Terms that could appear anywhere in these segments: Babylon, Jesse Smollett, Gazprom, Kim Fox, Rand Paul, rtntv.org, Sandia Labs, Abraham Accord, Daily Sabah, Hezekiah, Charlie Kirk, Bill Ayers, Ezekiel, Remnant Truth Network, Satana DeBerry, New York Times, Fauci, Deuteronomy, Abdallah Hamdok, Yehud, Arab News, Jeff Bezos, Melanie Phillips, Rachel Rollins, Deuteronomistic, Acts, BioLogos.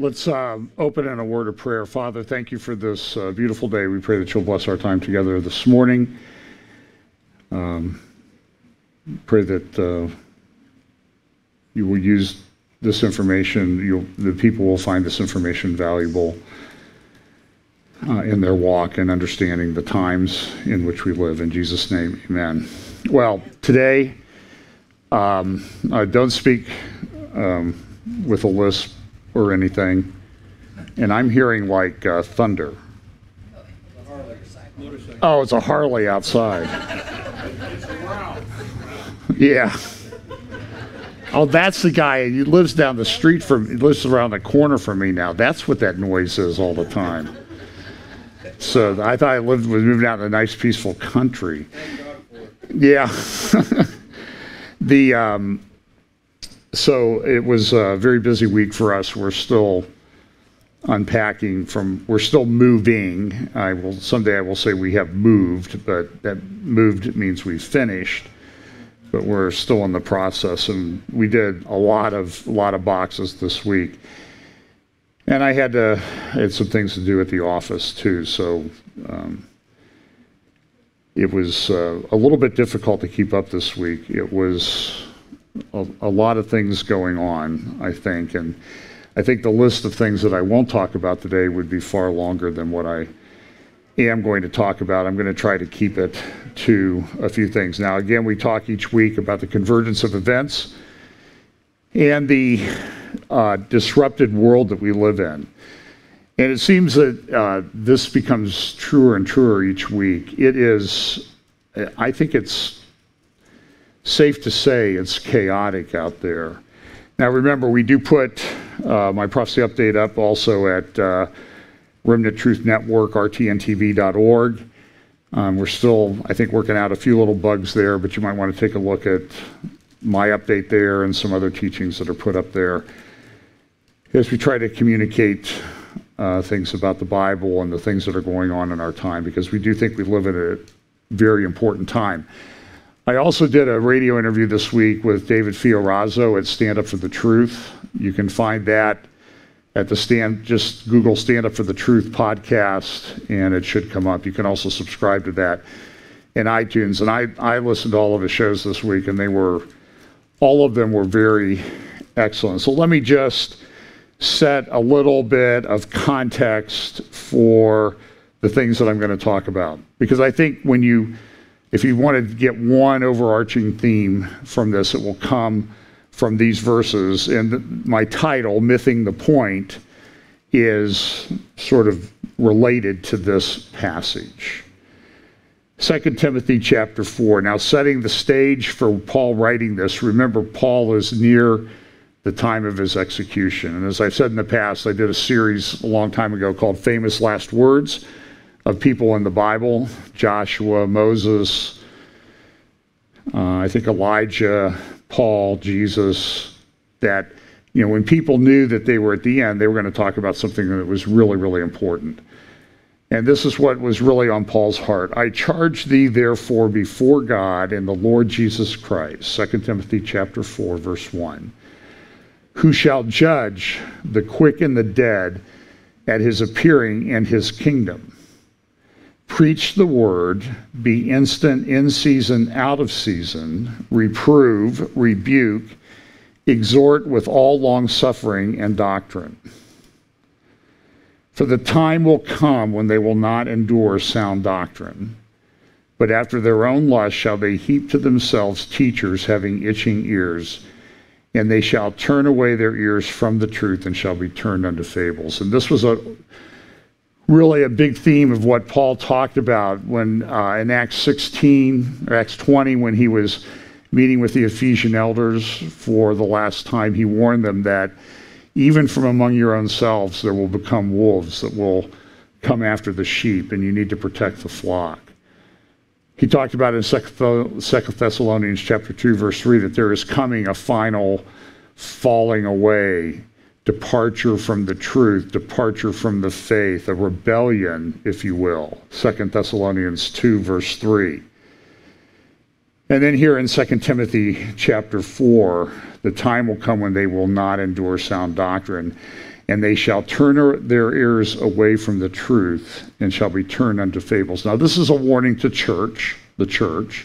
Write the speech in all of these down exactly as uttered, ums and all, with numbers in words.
Let's um, open in a word of prayer. Father, thank you for this uh, beautiful day. We pray that you'll bless our time together this morning. Um, pray that uh, you will use this information, you'll, the people will find this information valuable uh, in their walk and understanding the times in which we live. In Jesus' name, amen. Well, today, um, I don't speak um, with a lisp or anything, and I'm hearing like uh, thunder. Oh, it's a Harley outside. Yeah. Oh, that's the guy. He lives down the street from, he lives around the corner from me now. That's what that noise is all the time. So I thought I lived, was moving out in a nice, peaceful country. Yeah. the um, so it was a very busy week for us. We're still unpacking from. We're still moving. I will someday. I will say we have moved, but that moved means we've finished. But we're still in the process, and we did a lot of a lot of boxes this week. And I had to I had some things to do at the office too, so um, it was uh, a little bit difficult to keep up this week. It was a, a lot of things going on, I think, and I think the list of things that I won't talk about today would be far longer than what I am going to talk about. I'm going to try to keep it to a few things. Now, again, we talk each week about the convergence of events and the uh, disrupted world that we live in. And it seems that uh, this becomes truer and truer each week. It is, I think it's safe to say it's chaotic out there. Now, remember, we do put uh, my prophecy update up also at uh, Remnant Truth Network, r t n t v dot org. Um, we're still, I think, working out a few little bugs there, but you might want to take a look at my update there and some other teachings that are put up there as we try to communicate uh, things about the Bible and the things that are going on in our time, because we do think we live in a very important time. I also did a radio interview this week with David Fiorazzo at Stand Up for the Truth. You can find that at the stand, just Google Stand Up for the Truth podcast, and it should come up. You can also subscribe to that in iTunes. And I, I listened to all of his shows this week, and they were, all of them were very excellent. So let me just set a little bit of context for the things that I'm going to talk about. Because I think when you, if you want to get one overarching theme from this, it will come from these verses, and my title, Mything the Point, is sort of related to this passage. Second Timothy chapter four. Now, setting the stage for Paul writing this, remember, Paul is near the time of his execution. And as I've said in the past, I did a series a long time ago called Famous Last Words of people in the Bible: Joshua, Moses, uh, I think Elijah, Paul, Jesus, that, you know, when people knew that they were at the end, they were going to talk about something that was really, really important. And this is what was really on Paul's heart. I charge thee, therefore, before God and the Lord Jesus Christ, Second Timothy chapter four, verse one, who shall judge the quick and the dead at his appearing and his kingdom. Preach the word, be instant, in season, out of season, reprove, rebuke, exhort with all longsuffering and doctrine. For the time will come when they will not endure sound doctrine, but after their own lust shall they heap to themselves teachers having itching ears, and they shall turn away their ears from the truth and shall be turned unto fables. And this was a really a big theme of what Paul talked about when uh, in Acts sixteen, or Acts twenty, when he was meeting with the Ephesian elders for the last time, he warned them that even from among your own selves there will become wolves that will come after the sheep, and you need to protect the flock. He talked about in Second Thessalonians chapter two, verse three, that there is coming a final falling away, departure from the truth, departure from the faith, a rebellion, if you will. Second Thessalonians two, verse three. And then here in Second Timothy chapter four, the time will come when they will not endure sound doctrine. and they shall turn their ears away from the truth and shall be turned unto fables. Now this is a warning to church, the church,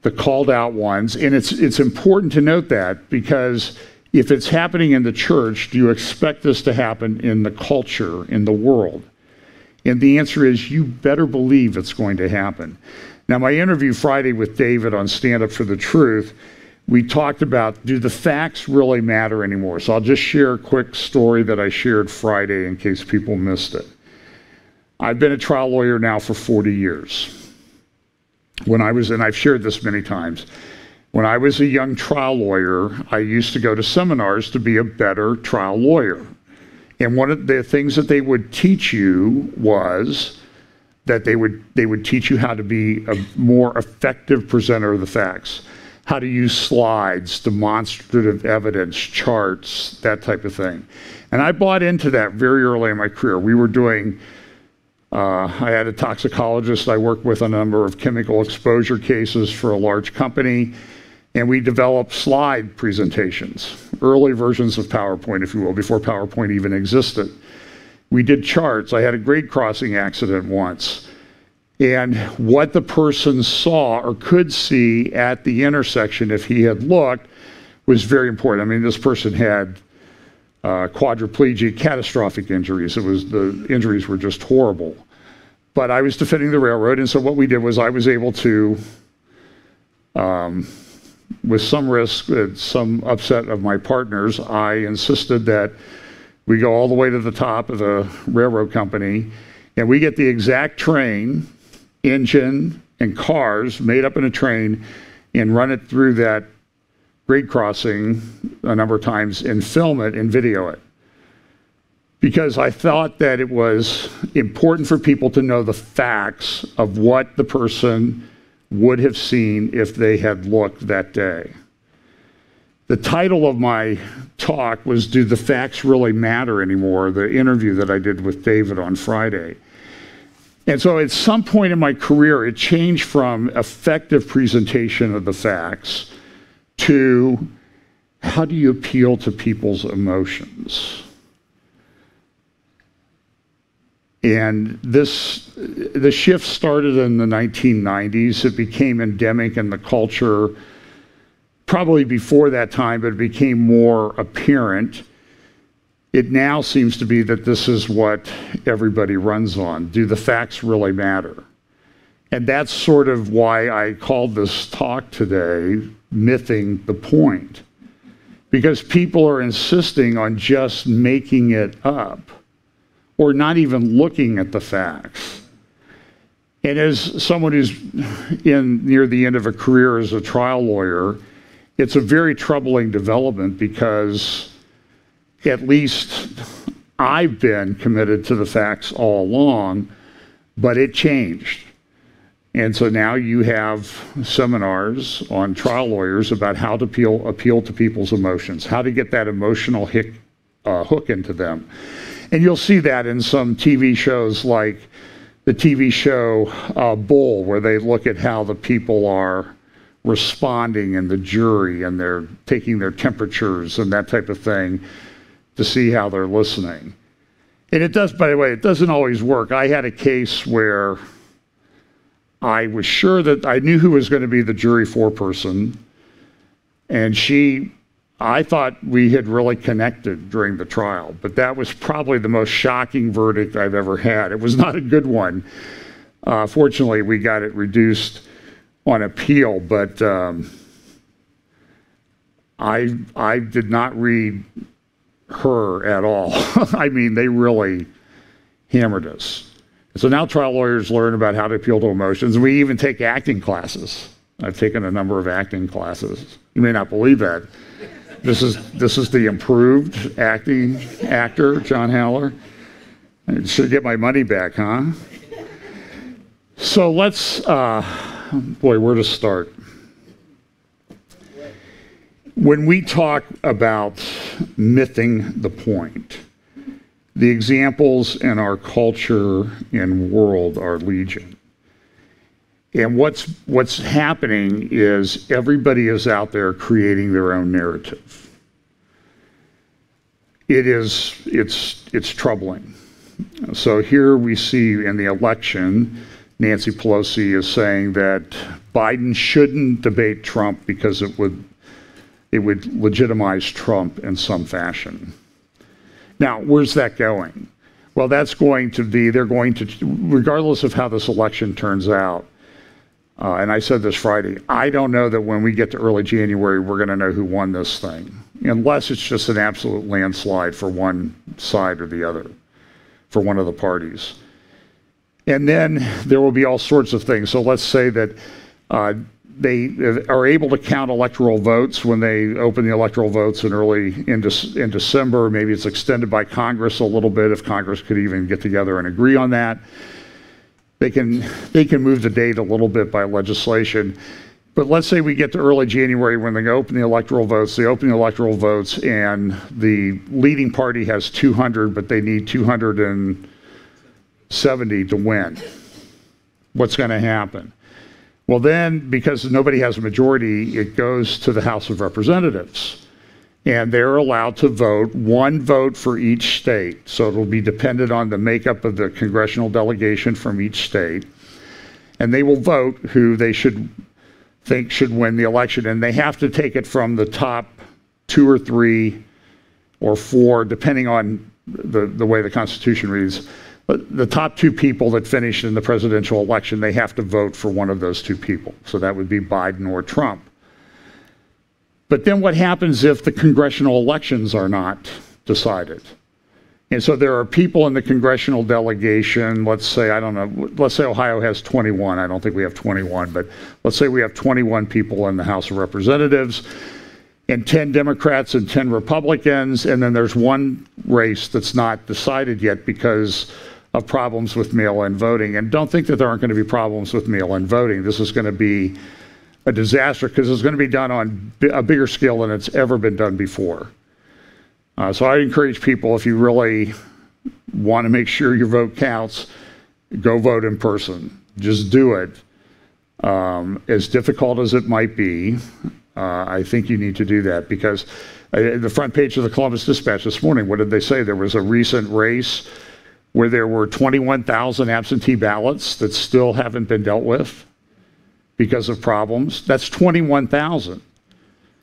the called out ones. And it's, it's important to note that, because if it's happening in the church, do you expect this to happen in the culture, in the world? And the answer is, you better believe it's going to happen. Now, my interview Friday with David on Stand Up for the Truth, we talked about, do the facts really matter anymore? So I'll just share a quick story that I shared Friday in case people missed it. I've been a trial lawyer now for forty years. When I was, and I've shared this many times, when I was a young trial lawyer, I used to go to seminars to be a better trial lawyer. And one of the things that they would teach you was that they would, they would teach you how to be a more effective presenter of the facts, how to use slides, demonstrative evidence, charts, that type of thing. And I bought into that very early in my career. We were doing, uh, I had a toxicologist I worked with on a number of chemical exposure cases for a large company, and we developed slide presentations, early versions of PowerPoint, if you will, before PowerPoint even existed. We did charts. I had a grade crossing accident once. And what the person saw or could see at the intersection, if he had looked, was very important. I mean, this person had uh, quadriplegic, catastrophic injuries. It was, the injuries were just horrible. But I was defending the railroad, and so what we did was I was able to, um, with some risk, some upset of my partners, I insisted that we go all the way to the top of the railroad company, and we get the exact train, engine, and cars made up in a train, and run it through that grade crossing a number of times and film it and video it. Because I thought that it was important for people to know the facts of what the person would have seen if they had looked that day. The title of my talk was, do the facts really matter anymore? The interview that I did with David on Friday. And so at some point in my career, it changed from effective presentation of the facts to how do you appeal to people's emotions? And this, the shift started in the nineteen nineties. It became endemic in the culture probably before that time, but it became more apparent. It now seems to be that this is what everybody runs on. Do the facts really matter? And that's sort of why I called this talk today, Mything the Point. Because people are insisting on just making it up, or not even looking at the facts. And as someone who's in near the end of a career as a trial lawyer, it's a very troubling development, because at least I've been committed to the facts all along, but it changed. And so now you have seminars on trial lawyers about how to appeal, appeal to people's emotions, how to get that emotional hick, uh, hook into them. And you'll see that in some T V shows, like the T V show uh, Bull, where they look at how the people are responding and the jury, and they're taking their temperatures and that type of thing to see how they're listening. And it does, by the way, it doesn't always work. I had a case where I was sure that I knew who was going to be the jury foreperson, and she, I thought we had really connected during the trial, but that was probably the most shocking verdict I've ever had. It was not a good one. Uh, fortunately, we got it reduced on appeal, but um, I, I did not read her at all. I mean, they really hammered us. So now trial lawyers learn about how to appeal to emotions. We even take acting classes. I've taken a number of acting classes. You may not believe that. This is, this is the improved acting actor, John Haller. I should get my money back, huh? So let's, uh, boy, where to start? When we talk about mything the point, the examples in our culture and world are legion. And what's, what's happening is everybody is out there creating their own narrative. it is, it's, it's troubling. So here we see in the election, Nancy Pelosi is saying that Biden shouldn't debate Trump because it would, it would legitimize Trump in some fashion. Now, where's that going? Well, that's going to be, they're going to, regardless of how this election turns out, uh, and I said this Friday, I don't know that when we get to early January, we're going to know who won this thing, unless it's just an absolute landslide for one side or the other, for one of the parties. And then there will be all sorts of things. So let's say that uh, they are able to count electoral votes when they open the electoral votes in early in, De- in December. Maybe it's extended by Congress a little bit, if Congress could even get together and agree on that. They can, they can move the date a little bit by legislation. But let's say we get to early January when they open the electoral votes, they open the electoral votes and the leading party has two hundred, but they need two hundred seventy to win. What's going to happen? Well, then, because nobody has a majority, it goes to the House of Representatives. And they're allowed to vote one vote for each state. So it'll be dependent on the makeup of the congressional delegation from each state. And they will vote who they should think should win the election. And they have to take it from the top two or three or four, depending on the, the way the Constitution reads. But the top two people that finished in the presidential election, they have to vote for one of those two people. So that would be Biden or Trump. But then what happens if the congressional elections are not decided? And so there are people in the congressional delegation, let's say, I don't know, let's say Ohio has twenty-one. I don't think we have twenty-one, but let's say we have twenty-one people in the House of Representatives and ten Democrats and ten Republicans. And then there's one race that's not decided yet because of problems with mail-in voting. And don't think that there aren't going to be problems with mail-in voting. This is going to be a disaster because it's going to be done on a bigger scale than it's ever been done before. Uh, so I encourage people, if you really want to make sure your vote counts, go vote in person. Just do it. Um, as difficult as it might be, uh, I think you need to do that because uh, the front page of the Columbus Dispatch this morning, what did they say? There was a recent race where there were twenty-one thousand absentee ballots that still haven't been dealt with because of problems. That's twenty-one thousand.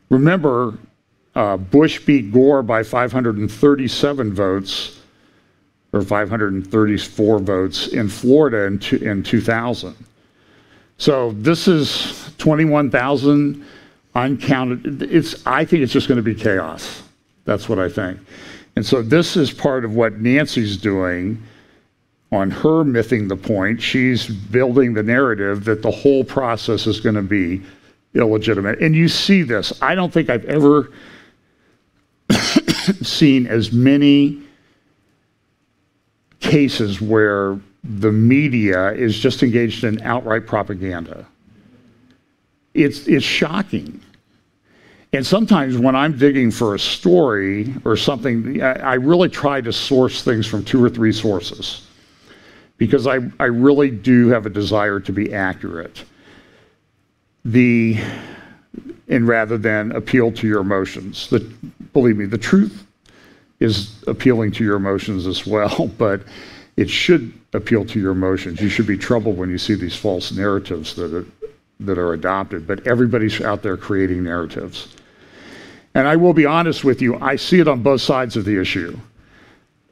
Remember, uh, Bush beat Gore by five hundred thirty-seven votes, or five hundred thirty-four votes in Florida in, two, in two thousand. So this is twenty-one thousand uncounted. It's, I think it's just going to be chaos. That's what I think. And so this is part of what Nancy's doing on her mything the point. She's building the narrative that the whole process is going to be illegitimate. And you see this. I don't think I've ever seen as many cases where the media is just engaged in outright propaganda. It's, it's shocking. And sometimes when I'm digging for a story or something, I, I really try to source things from two or three sources, because I, I really do have a desire to be accurate, the, and rather than appeal to your emotions. The, believe me, the truth is appealing to your emotions as well, but it should appeal to your emotions. You should be troubled when you see these false narratives that are, that are adopted, but everybody's out there creating narratives. And I will be honest with you, I see it on both sides of the issue.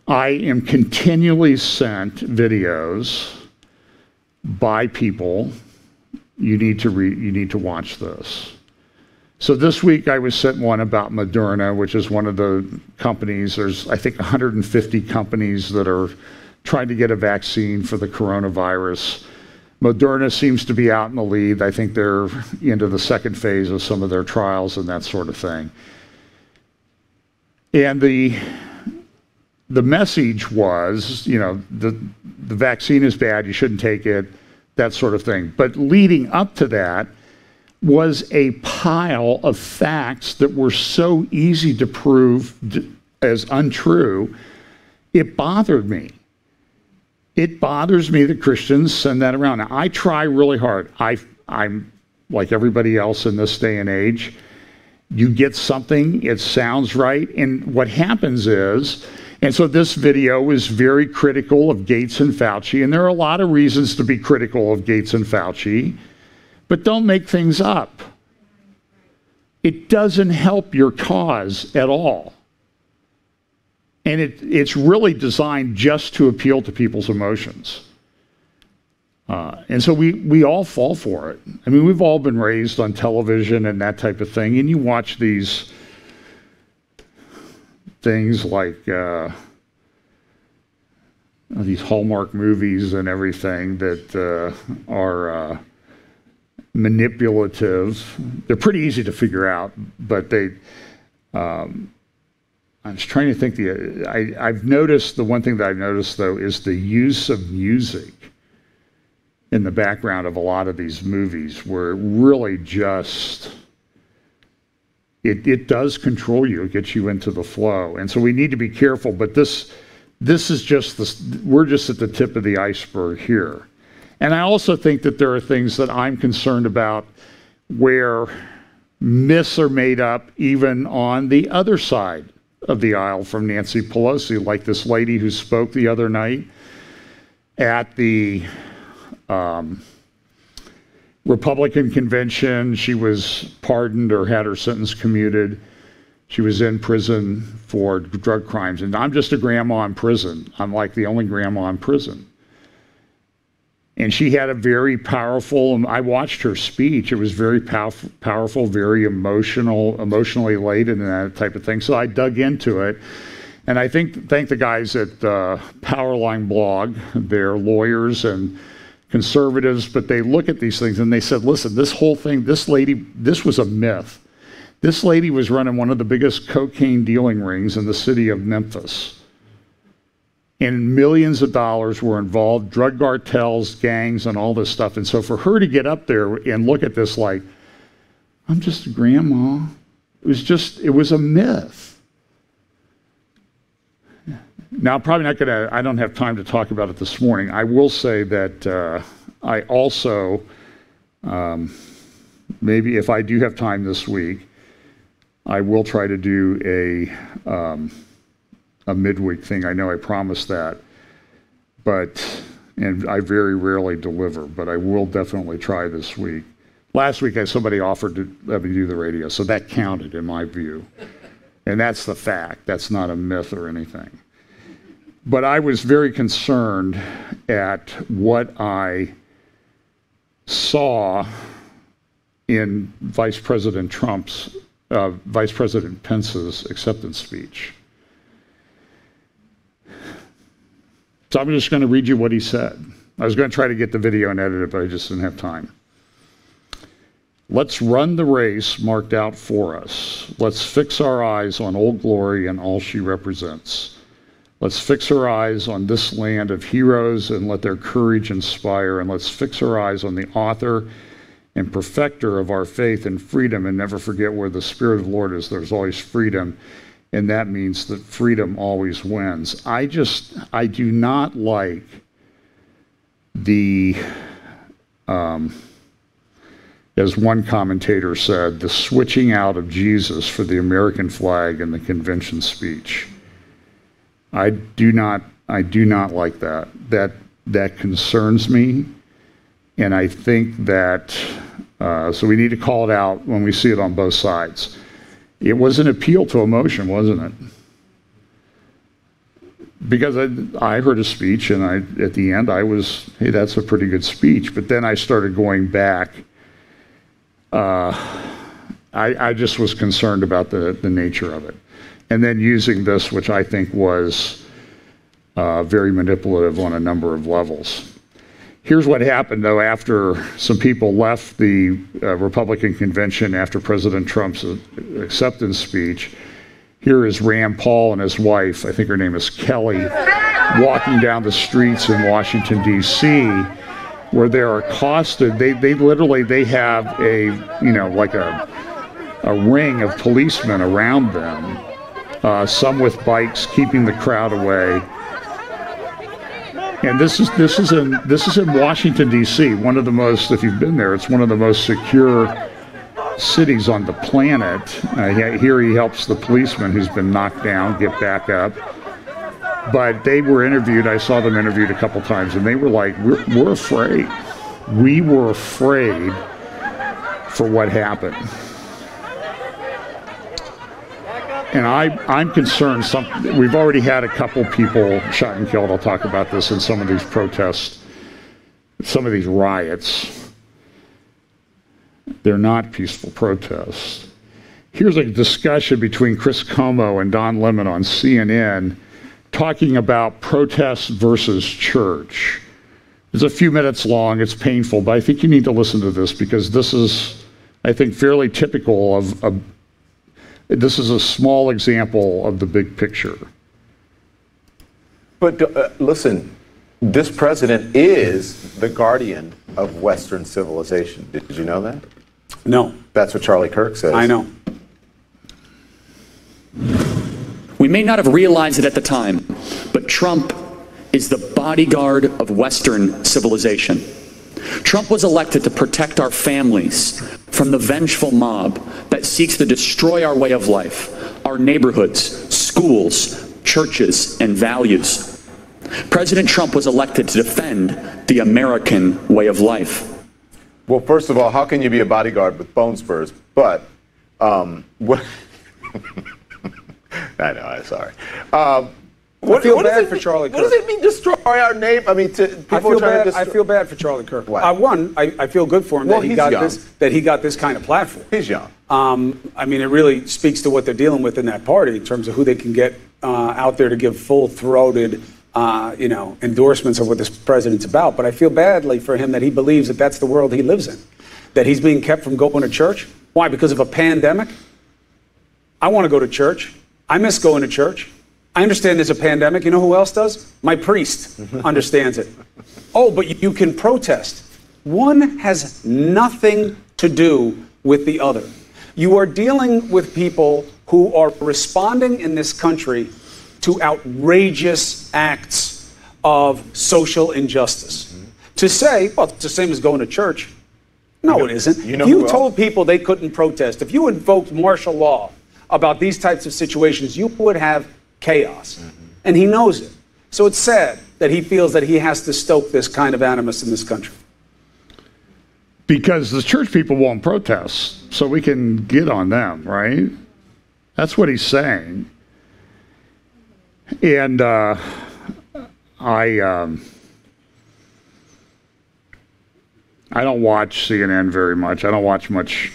I am continually sent videos by people, you need to read, you need to watch this. So this week I was sent one about Moderna, which is one of the companies. There's, I think, one hundred fifty companies that are trying to get a vaccine for the coronavirus. Moderna seems to be out in the lead. I think they're into the second phase of some of their trials and that sort of thing. And the The message was, you know, the, the vaccine is bad, you shouldn't take it, that sort of thing. But leading up to that was a pile of facts that were so easy to prove as untrue, it bothered me. It bothers me that Christians send that around. Now, I try really hard. I, I'm like everybody else in this day and age. you get something, it sounds right, and what happens is, and so this video is very critical of Gates and Fauci, and there are a lot of reasons to be critical of Gates and Fauci, but don't make things up. It doesn't help your cause at all. And it, it's really designed just to appeal to people's emotions. Uh, and so we, we all fall for it. I mean, we've all been raised on television and that type of thing, and you watch these things like uh, these Hallmark movies and everything that uh, are uh, manipulative. They're pretty easy to figure out, but they, um, I was trying to think, the, I, I've noticed, the one thing that I've noticed though is the use of music in the background of a lot of these movies were really just, It, it does control you. It gets you into the flow. And so we need to be careful. But this, this is just, the, we're just at the tip of the iceberg here. And I also think that there are things that I'm concerned about where myths are made up even on the other side of the aisle from Nancy Pelosi, like this lady who spoke the other night at the um, Republican convention. She was pardoned or had her sentence commuted. She was in prison for drug crimes. And I'm just a grandma in prison. I'm like the only grandma in prison. And she had a very powerful, and I watched her speech. It was very pow- powerful, very emotional, emotionally laden and that type of thing. So I dug into it. And I think thank the guys at uh, Powerline Blog. They're lawyers and conservatives, but they look at these things and they said, listen, this whole thing, this lady, this was a myth. This lady was running one of the biggest cocaine dealing rings in the city of Memphis. And millions of dollars were involved, drug cartels, gangs, and all this stuff. And so for her to get up there and look at this like, I'm just a grandma, it was just, it was a myth. Now, I'm probably not going to, I don't have time to talk about it this morning. I will say that uh, I also, um, maybe if I do have time this week, I will try to do a, um, a midweek thing. I know I promised that, but, and I very rarely deliver, but I will definitely try this week. Last week, I somebody offered to let me do the radio, so that counted in my view. And that's the fact. That's not a myth or anything. But I was very concerned at what I saw in Vice President Trump's, uh, Vice President Pence's acceptance speech. So I'm just going to read you what he said. I was going to try to get the video and edit it, but I just didn't have time. Let's run the race marked out for us. Let's fix our eyes on Old Glory and all she represents. Let's fix our eyes on this land of heroes and let their courage inspire, and let's fix our eyes on the author and perfecter of our faith and freedom, and never forget where the Spirit of the Lord is, there's always freedom, and that means that freedom always wins. I just, I do not like the, um, as one commentator said, the switching out of Jesus for the American flag in the convention speech. I do not, I do not like that. That that concerns me, and I think that, uh, so we need to call it out when we see it on both sides. It was an appeal to emotion, wasn't it? Because I, I heard a speech, and I at the end I was, hey, that's a pretty good speech, but then I started going back. Uh, I, I just was concerned about the, the nature of it. And then using this, which I think was uh, very manipulative on a number of levels. Here's what happened, though, after some people left the uh, Republican convention after President Trump's acceptance speech. Here is Rand Paul and his wife, I think her name is Kelly, walking down the streets in Washington, D C, where they're accosted. They, they literally, they have a, you know, like a, a ring of policemen around them. Uh, some with bikes, keeping the crowd away. And this is this is in this is in Washington D C, one of the most, if you've been there, it's one of the most secure cities on the planet. Uh, here he helps the policeman who's been knocked down get back up. But they were interviewed. I saw them interviewed a couple times, and they were like, we're, we're afraid. We were afraid for what happened. And I, I'm concerned. Some, we've already had a couple people shot and killed. I'll talk about this in some of these protests, some of these riots. They're not peaceful protests. Here's a discussion between Chris Cuomo and Don Lemon on C N N talking about protests versus church. It's a few minutes long, it's painful, but I think you need to listen to this because this is, I think, fairly typical of, a, this is a small example of the big picture. But uh, listen, this president is the guardian of Western civilization. Did you know that? No. That's what Charlie Kirk says. I know. We may not have realized it at the time, but Trump is the bodyguard of Western civilization. Trump was elected to protect our families from the vengeful mob that seeks to destroy our way of life, our neighborhoods, schools, churches, and values. President Trump was elected to defend the American way of life. Well, first of all, how can you be a bodyguard with bone spurs? But, um, what... I know, I'm sorry. Um, what, I feel what bad for mean, Charlie Kirk. What does it mean, destroy our name? I mean, to, people I feel, bad, to I feel bad for Charlie Kirk. Why? I won. I, I feel good for him well, that, he got this, that he got this kind of platform. He's young. Um, I mean, it really speaks to what they're dealing with in that party in terms of who they can get uh, out there to give full-throated uh, you know, endorsements of what this president's about. But I feel badly for him that he believes that that's the world he lives in, that he's being kept from going to church. Why? Because of a pandemic? I want to go to church. I miss going to church. I understand there's a pandemic. You know who else does? My priest understands it. Oh, but you can protest. One has nothing to do with the other. You are dealing with people who are responding in this country to outrageous acts of social injustice. To say, well, it's the same as going to church. No, you know, it isn't. You know, if you told people they couldn't protest, if you invoked martial law about these types of situations, you would have chaos. Mm-hmm. And he knows it. So it's sad that he feels that he has to stoke this kind of animus in this country. Because the church people won't protest, so we can get on them, right? That's what he's saying. And uh, I, um, I don't watch C N N very much. I don't watch much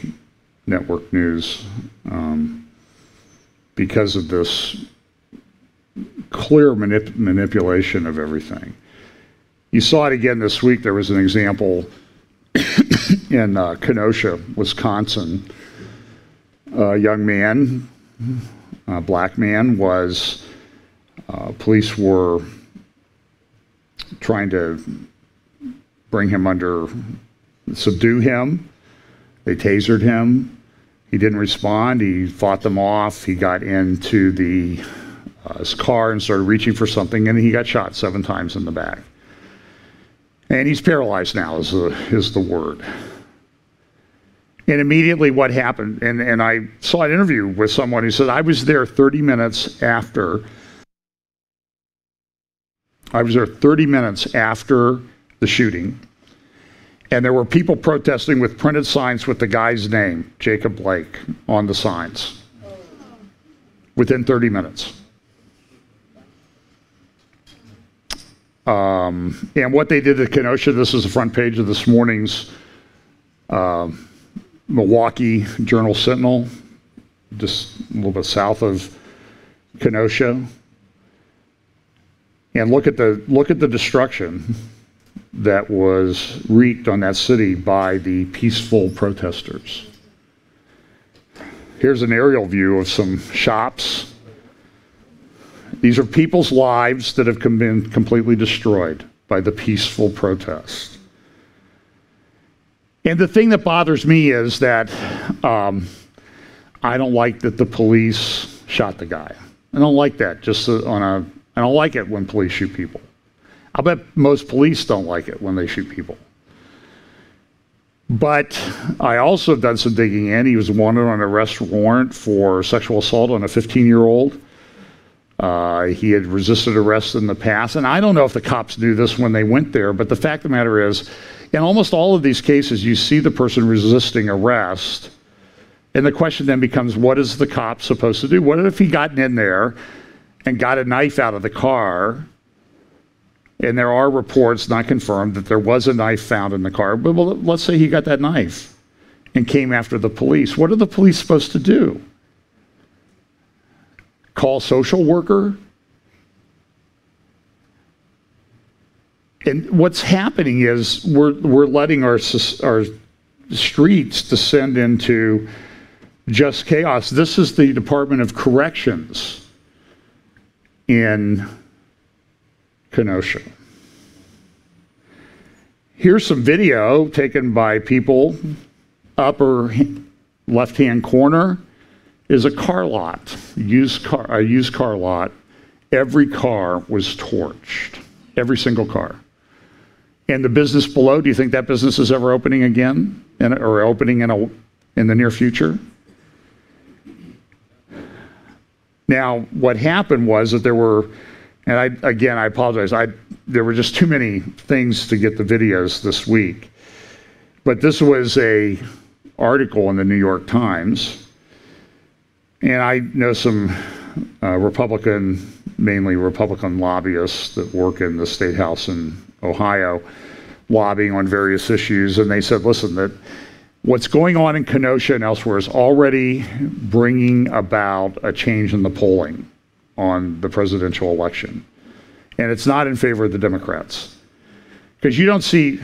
network news. Um, because of this clear manip manipulation of everything. You saw it again this week. There was an example in uh, Kenosha, Wisconsin. A young man, a black man, was, uh, police were trying to bring him under, subdue him. They tasered him. He didn't respond. He fought them off. He got into the, uh, his car and started reaching for something, and he got shot seven times in the back. And he's paralyzed now is the, is the word. And immediately what happened, and, and I saw an interview with someone who said, I was there thirty minutes after, I was there thirty minutes after the shooting. And there were people protesting with printed signs with the guy's name, Jacob Blake, on the signs within thirty minutes. Um, and what they did at Kenosha, this is the front page of this morning's uh, Milwaukee Journal Sentinel, just a little bit south of Kenosha. And look at the, look at the destruction that was wreaked on that city by the peaceful protesters. Here's an aerial view of some shops. These are people's lives that have been completely destroyed by the peaceful protest. And the thing that bothers me is that um, I don't like that the police shot the guy. I don't like that. Just on a, I don't like it when police shoot people. I'll bet most police don't like it when they shoot people. But I also have done some digging in. He was wanted on arrest warrant for sexual assault on a fifteen-year-old. Uh, he had resisted arrest in the past. And I don't know if the cops knew this when they went there, but the fact of the matter is, in almost all of these cases, you see the person resisting arrest. And the question then becomes, what is the cop supposed to do? What if he gotten in there and got a knife out of the car? And there are reports, not confirmed, that there was a knife found in the car. But well, let's say he got that knife and came after the police. What are the police supposed to do? Call social worker? And what's happening is we're, we're letting our, our streets descend into just chaos. This is the Department of Corrections in Kenosha. Here's some video taken by people. Upper left-hand corner is a car lot, used car, a used car lot. Every car was torched, every single car. And the business below, do you think that business is ever opening again, in, or opening in, a, in the near future? Now, what happened was that there were, and I, again, I apologize, I, there were just too many things to get the videos this week. But this was an article in the New York Times, and I know some uh, Republican, mainly Republican lobbyists that work in the State House in Ohio, lobbying on various issues, and they said, listen, that what's going on in Kenosha and elsewhere is already bringing about a change in the polling on the presidential election. And it's not in favor of the Democrats. Because you don't see,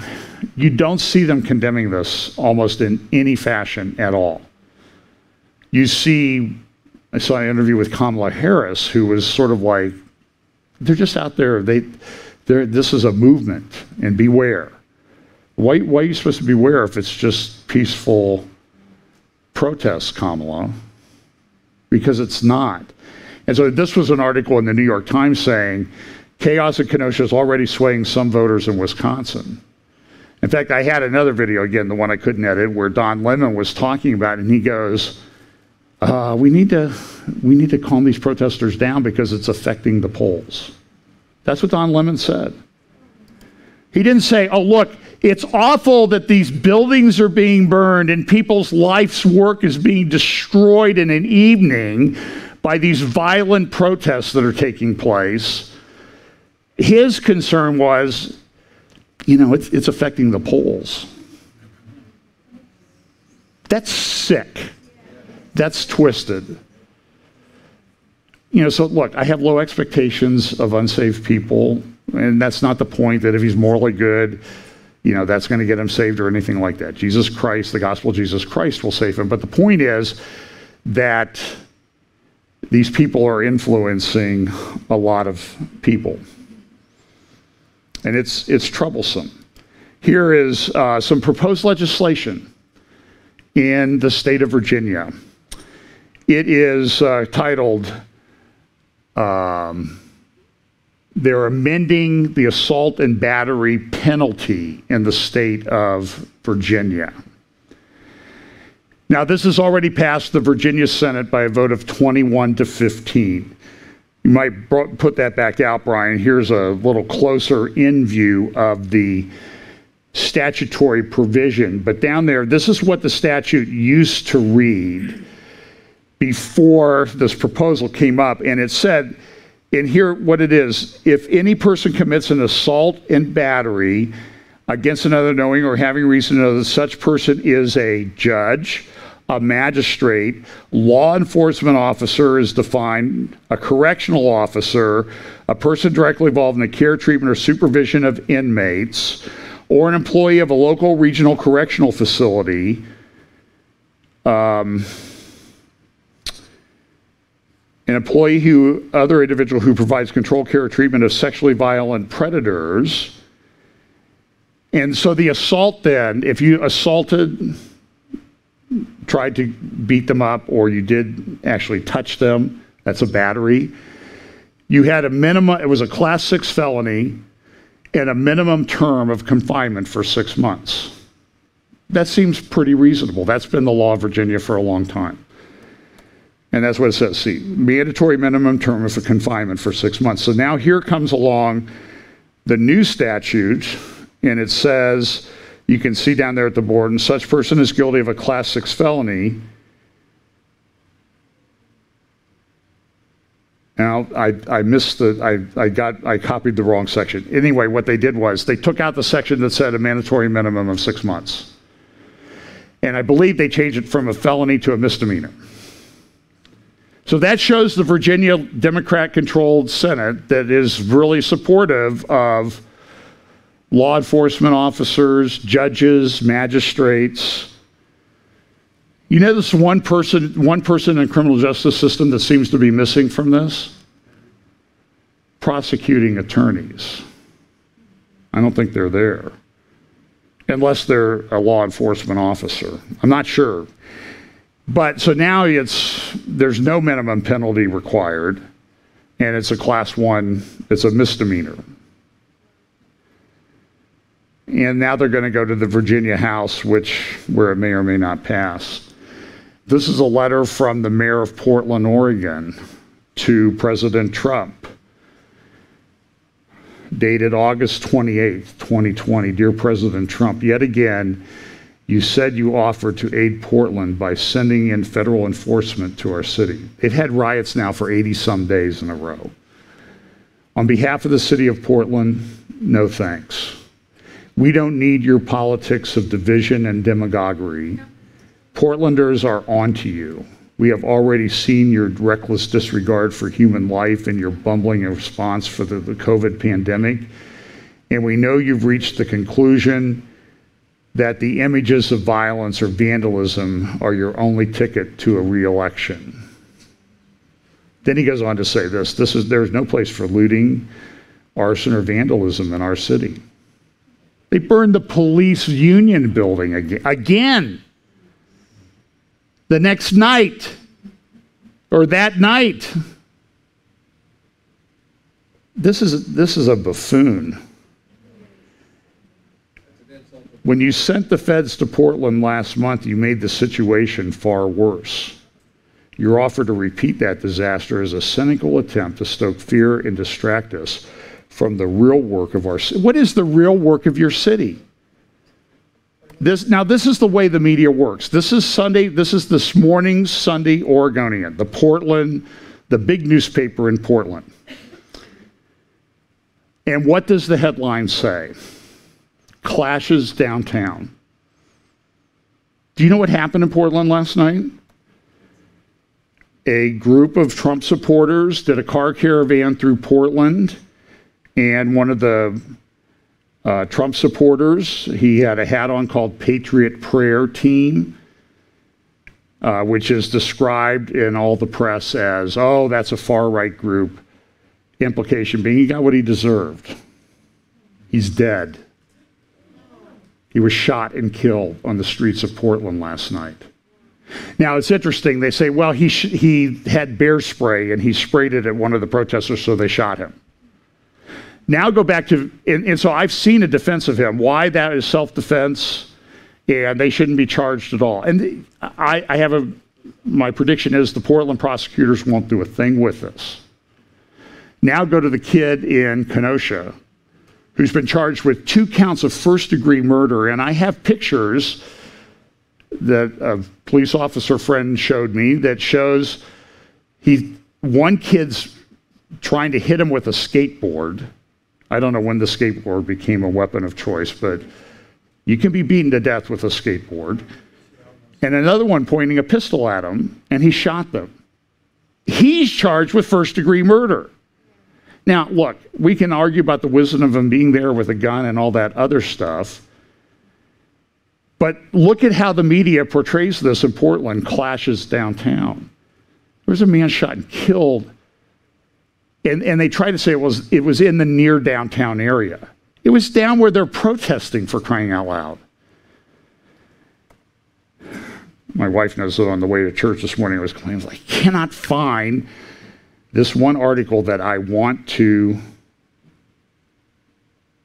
you don't see them condemning this almost in any fashion at all. You see, I saw an interview with Kamala Harris, who was sort of like, they're just out there, they, they're, this is a movement, and beware. Why, why are you supposed to beware if it's just peaceful protests, Kamala? Because it's not. And so this was an article in the New York Times saying, chaos in Kenosha is already swaying some voters in Wisconsin. In fact, I had another video, again, the one I couldn't edit, where Don Lemon was talking about it, and he goes, uh, we need to, we need to calm these protesters down because it's affecting the polls. That's what Don Lemon said. He didn't say, oh, look, it's awful that these buildings are being burned and people's life's work is being destroyed in an evening by these violent protests that are taking place. His concern was, you know, it's, it's affecting the polls. That's sick. That's twisted. You know, so look, I have low expectations of unsaved people, and that's not the point that if he's morally good, you know, that's going to get him saved or anything like that. Jesus Christ, the gospel of Jesus Christ will save him. But the point is that these people are influencing a lot of people. And it's, it's troublesome. Here is uh, some proposed legislation in the state of Virginia. It is uh, titled, um, they're amending the assault and battery penalty in the state of Virginia. Now, this has already passed the Virginia Senate by a vote of twenty-one to fifteen. You might put that back out, Brian. Here's a little closer in view of the statutory provision. But down there, this is what the statute used to read before this proposal came up. And it said, and here what it is, if any person commits an assault and battery against another knowing or having reason to know that such person is a judge, a magistrate, law enforcement officer is defined, a correctional officer, a person directly involved in the care, treatment, or supervision of inmates, or an employee of a local regional correctional facility, um, an employee who, other individual who provides control, care, or treatment of sexually violent predators. And so the assault then, if you assaulted, tried to beat them up, or you did actually touch them, that's a battery. You had a minimum, it was a class six felony, and a minimum term of confinement for six months. That seems pretty reasonable. That's been the law of Virginia for a long time. And that's what it says, see, mandatory minimum term of confinement for six months. So now here comes along the new statute, and it says, you can see down there at the board, and such person is guilty of a class six felony. Now, I, I missed the, I, I got, I copied the wrong section. Anyway, what they did was they took out the section that said a mandatory minimum of six months. And I believe they changed it from a felony to a misdemeanor. So that shows the Virginia Democrat-controlled Senate that is really supportive of law enforcement officers, judges, magistrates. You know, this one person, one person in the criminal justice system that seems to be missing from this? Prosecuting attorneys. I don't think they're there. Unless they're a law enforcement officer. I'm not sure. But so now it's, there's no minimum penalty required, and it's a class one, it's a misdemeanor. And now they're going to go to the Virginia House, which, where it may or may not pass. This is a letter from the mayor of Portland, Oregon, to President Trump, dated August twenty-eighth, twenty twenty. Dear President Trump, yet again, you said you offered to aid Portland by sending in federal enforcement to our city. It had riots now for eighty some days in a row. On behalf of the city of Portland, no thanks. We don't need your politics of division and demagoguery. Portlanders are onto you. We have already seen your reckless disregard for human life and your bumbling response for the, the COVID pandemic. And we know you've reached the conclusion that the images of violence or vandalism are your only ticket to a re-election. Then he goes on to say this, this is, there's no place for looting, arson, or vandalism in our city. They burned the police union building again. Again. The next night, or that night. This is, this is a buffoon. When you sent the feds to Portland last month, you made the situation far worse. Your offer to repeat that disaster is a cynical attempt to stoke fear and distract us from the real work of our city. What is the real work of your city? This, now, this is the way the media works. This is Sunday, this is this morning's Sunday Oregonian, the Portland, the big newspaper in Portland. And what does the headline say? Clashes downtown. Do you know what happened in Portland last night? A group of Trump supporters did a car caravan through Portland, and one of the uh, Trump supporters, he had a hat on called Patriot Prayer Team, uh, which is described in all the press as, oh, that's a far-right group. Implication being, he got what he deserved. He's dead. He was shot and killed on the streets of Portland last night. Now, it's interesting. They say, well, he, sh he had bear spray, and he sprayed it at one of the protesters, so they shot him. Now go back to, and, and so I've seen a defense of him, why that is self-defense, and they shouldn't be charged at all. And I, I have a, my prediction is the Portland prosecutors won't do a thing with this. Now go to the kid in Kenosha, who's been charged with two counts of first-degree murder, and I have pictures that a police officer friend showed me that shows he, one kid's trying to hit him with a skateboard. I don't know when the skateboard became a weapon of choice, but you can be beaten to death with a skateboard. And another one pointing a pistol at him, and he shot them. He's charged with first-degree murder. Now, look, we can argue about the wisdom of him being there with a gun and all that other stuff, but look at how the media portrays this in Portland, clashes downtown. There's a man shot and killed, and, and they try to say it was, it was in the near downtown area. It was down where they're protesting, for crying out loud. My wife knows that on the way to church this morning, I was claiming, I cannot find this one article that I want to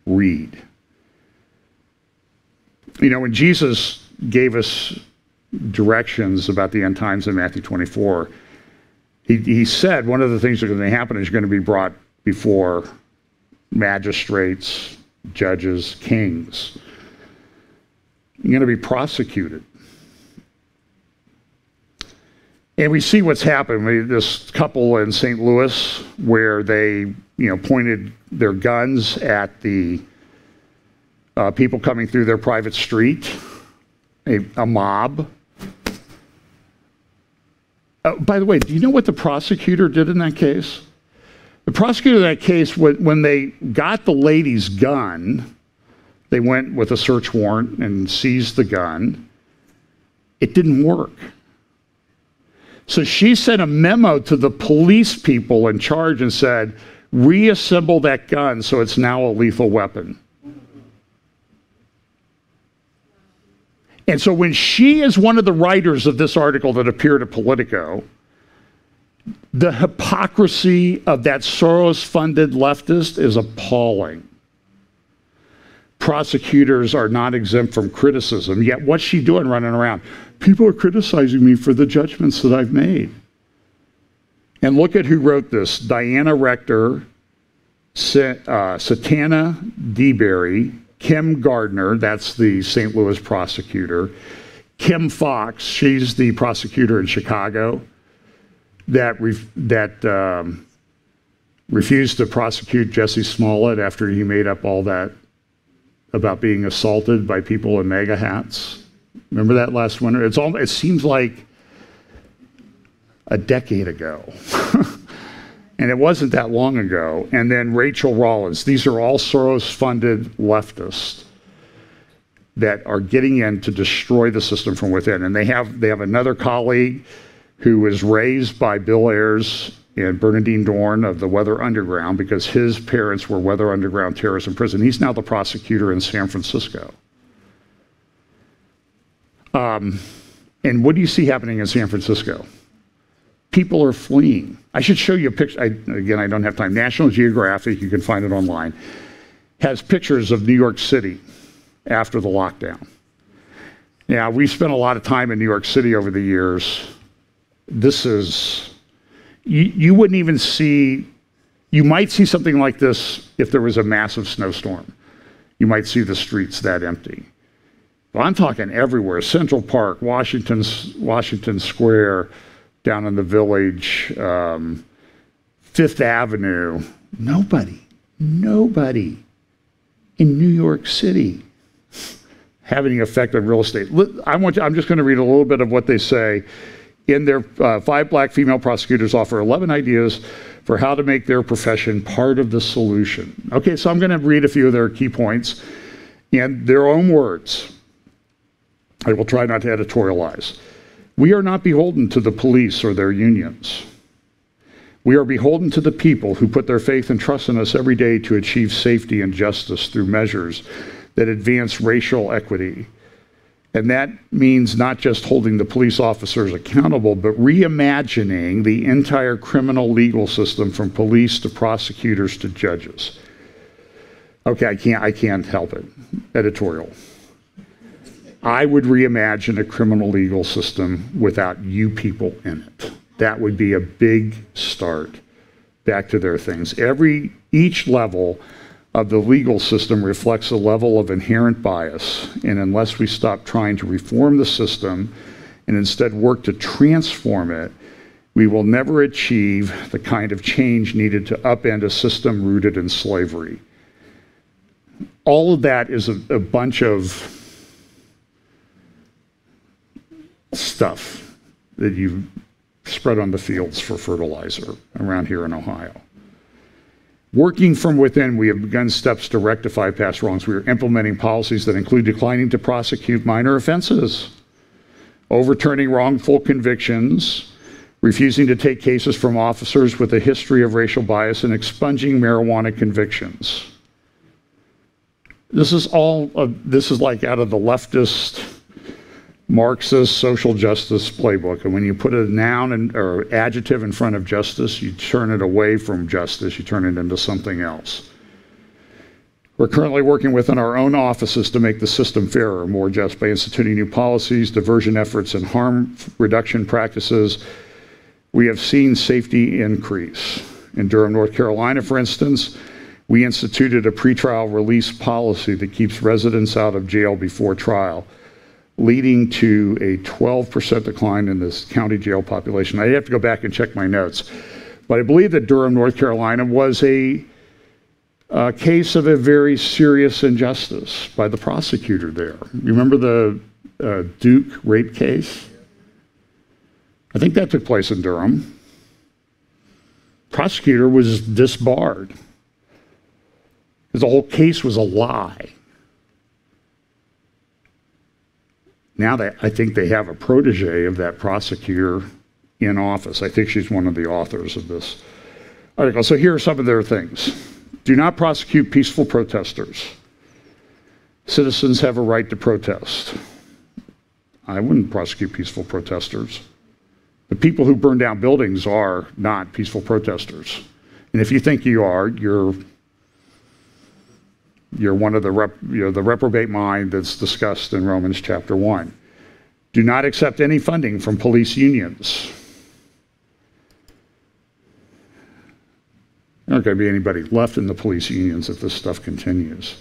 read. You know, when Jesus gave us directions about the end times in Matthew twenty-four, he, he said one of the things that are going to happen is you're going to be brought before magistrates, judges, kings. You're going to be prosecuted. And we see what's happened. We, this couple in Saint Louis, where they, you know, pointed their guns at the uh, people coming through their private street, a, a mob. Uh, by the way, do you know what the prosecutor did in that case? The prosecutor in that case, when, when they got the lady's gun, they went with a search warrant and seized the gun. It didn't work. So she sent a memo to the police people in charge and said, reassemble that gun so it's now a lethal weapon. And so when she is one of the writers of this article that appeared at Politico, the hypocrisy of that Soros-funded leftist is appalling. Prosecutors are not exempt from criticism, yet what's she doing running around? People are criticizing me for the judgments that I've made. And look at who wrote this. Diana Rector, Satana DeBerry, Kim Gardner, that's the Saint Louis prosecutor, Kim Fox, she's the prosecutor in Chicago that, ref that um, refused to prosecute Jesse Smollett after he made up all that about being assaulted by people in mega hats. Remember that last winter? It's all, it seems like a decade ago. And it wasn't that long ago. And then Rachel Rollins. These are all Soros-funded leftists that are getting in to destroy the system from within. And they have, they have another colleague who was raised by Bill Ayers and Bernadine Dorn of the Weather Underground, because his parents were Weather Underground terrorists in prison. He's now the prosecutor in San Francisco. Um, and what do you see happening in San Francisco? People are fleeing. I should show you a picture. I, again, I don't have time. National Geographic, you can find it online, has pictures of New York City after the lockdown. Now, we've spent a lot of time in New York City over the years. This is... You, you wouldn't even see, you might see something like this if there was a massive snowstorm. You might see the streets that empty. But I'm talking everywhere, Central Park, Washington, Washington Square, down in the Village, um, Fifth Avenue. Nobody, nobody in New York City have any effect on real estate. I want you, I'm just gonna read a little bit of what they say. In their uh, five black female prosecutors offer eleven ideas for how to make their profession part of the solution. Okay, so I'm gonna read a few of their key points in their own words. I will try not to editorialize. We are not beholden to the police or their unions. We are beholden to the people who put their faith and trust in us every day to achieve safety and justice through measures that advance racial equity. And that means not just holding the police officers accountable, but reimagining the entire criminal legal system from police to prosecutors to judges. Okay, I can't, I can't help it. Editorial. I would reimagine a criminal legal system without you people in it. That would be a big start. Back to their things. Every, each level of the legal system reflects a level of inherent bias, and unless we stop trying to reform the system and instead work to transform it, we will never achieve the kind of change needed to upend a system rooted in slavery. All of that is a, a bunch of stuff that you've spread on the fields for fertilizer around here in Ohio. Working from within, we have begun steps to rectify past wrongs. We are implementing policies that include declining to prosecute minor offenses, overturning wrongful convictions, refusing to take cases from officers with a history of racial bias, and expunging marijuana convictions. This is all, of, this is like out of the leftist, Marxist social justice playbook, and when you put a noun and, or adjective in front of justice, you turn it away from justice, you turn it into something else. We're currently working within our own offices to make the system fairer, more just by instituting new policies, diversion efforts, and harm reduction practices. We have seen safety increase. In Durham, North Carolina, for instance, we instituted a pretrial release policy that keeps residents out of jail before trial, leading to a twelve percent decline in this county jail population. I'd have to go back and check my notes. But I believe that Durham, North Carolina was a A case of a very serious injustice by the prosecutor there. You remember the uh, Duke rape case? I think that took place in Durham. Prosecutor was disbarred because the whole case was a lie. Now that I think they have a protege of that prosecutor in office. I think she's one of the authors of this article. So here are some of their things. Do not prosecute peaceful protesters. Citizens have a right to protest. I wouldn't prosecute peaceful protesters. The people who burn down buildings are not peaceful protesters. And if you think you are, you're you're one of the rep, you know, the reprobate mind that's discussed in Romans chapter one. Do not accept any funding from police unions. There's not going to be anybody left in the police unions if this stuff continues.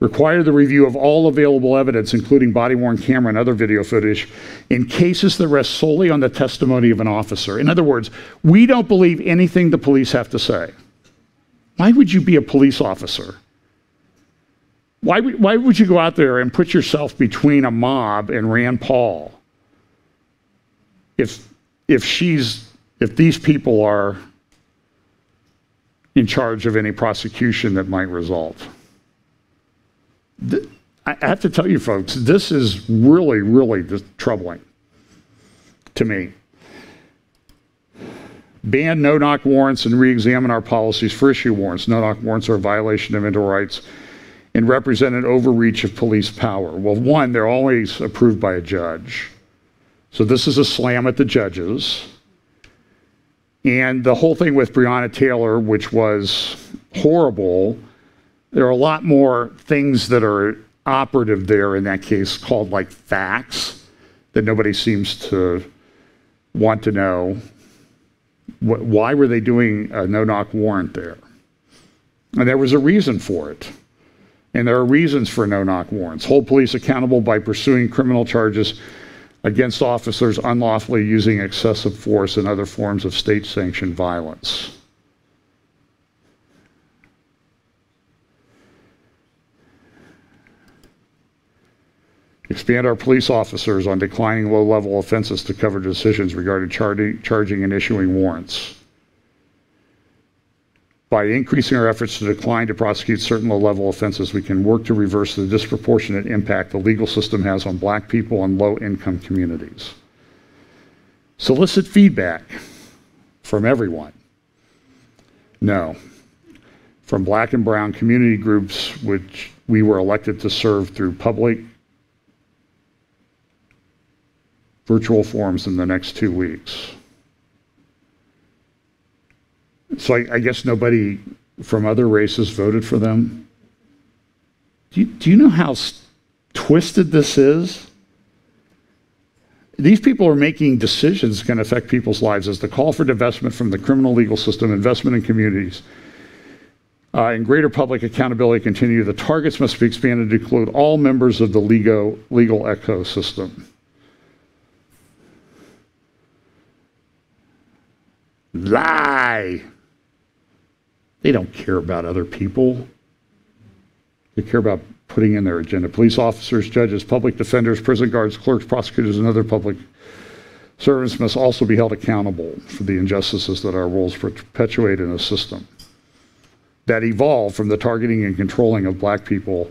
Require the review of all available evidence, including body-worn camera and other video footage, in cases that rest solely on the testimony of an officer. In other words, we don't believe anything the police have to say. Why would you be a police officer? Why, why would you go out there and put yourself between a mob and Rand Paul if, if, she's, if these people are in charge of any prosecution that might result? I have to tell you folks, this is really, really troubling to me. Ban no-knock warrants and re-examine our policies for issue warrants. No-knock warrants are a violation of individual rights and represent an overreach of police power. Well, one, they're always approved by a judge. So this is a slam at the judges. And the whole thing with Breonna Taylor, which was horrible, there are a lot more things that are operative there in that case called like facts that nobody seems to want to know. Why were they doing a no-knock warrant there? And there was a reason for it. And there are reasons for no-knock warrants. Hold police accountable by pursuing criminal charges against officers unlawfully using excessive force and other forms of state-sanctioned violence. Expand our police officers on declining low-level offenses to cover decisions regarding char- charging and issuing warrants. By increasing our efforts to decline to prosecute certain low-level offenses, we can work to reverse the disproportionate impact the legal system has on black people and low-income communities. Solicit feedback from everyone. No. From black and brown community groups, which we were elected to serve through public virtual forums in the next two weeks. So I, I guess nobody from other races voted for them. Do you, do you know how twisted this is? These people are making decisions that can affect people's lives as the call for divestment from the criminal legal system, investment in communities, uh, and greater public accountability continue. The targets must be expanded to include all members of the legal, legal ecosystem. Lie! They don't care about other people. They care about putting in their agenda. Police officers, judges, public defenders, prison guards, clerks, prosecutors, and other public servants must also be held accountable for the injustices that our rules perpetuate in a system that evolved from the targeting and controlling of black people,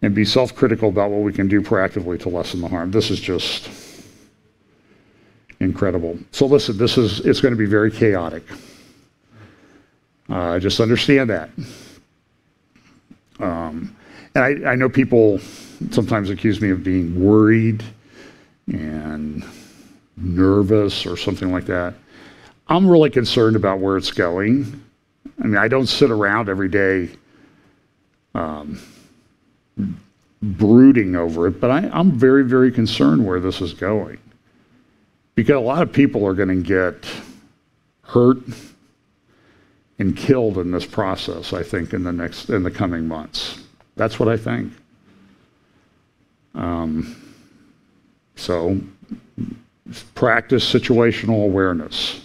and be self-critical about what we can do proactively to lessen the harm. This is just incredible. So listen, this is, it's going to be very chaotic. I uh, just understand that. Um, and I, I know people sometimes accuse me of being worried and nervous or something like that. I'm really concerned about where it's going. I mean, I don't sit around every day um, brooding over it, but I, I'm very, very concerned where this is going, because a lot of people are going to get hurt and killed in this process, I think, in the next, in the coming months. That's what I think. Um, so practice situational awareness.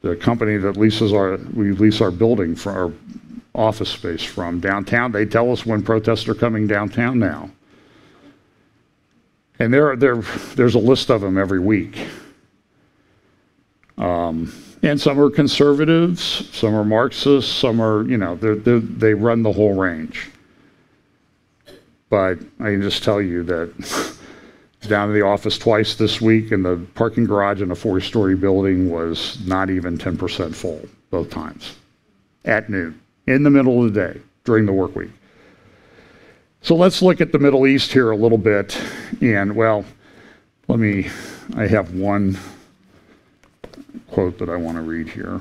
The company that leases our, we lease our building for our office space from downtown, they tell us when protests are coming downtown now. And there, there, there's a list of them every week. Um, and some are conservatives, some are Marxists, some are, you know, they're, they're, they run the whole range. But I can just tell you that down to the office twice this week, and the parking garage in a four-story building was not even ten percent full both times, at noon, in the middle of the day, during the work week. So let's look at the Middle East here a little bit, and well, let me, I have one quote that I want to read here.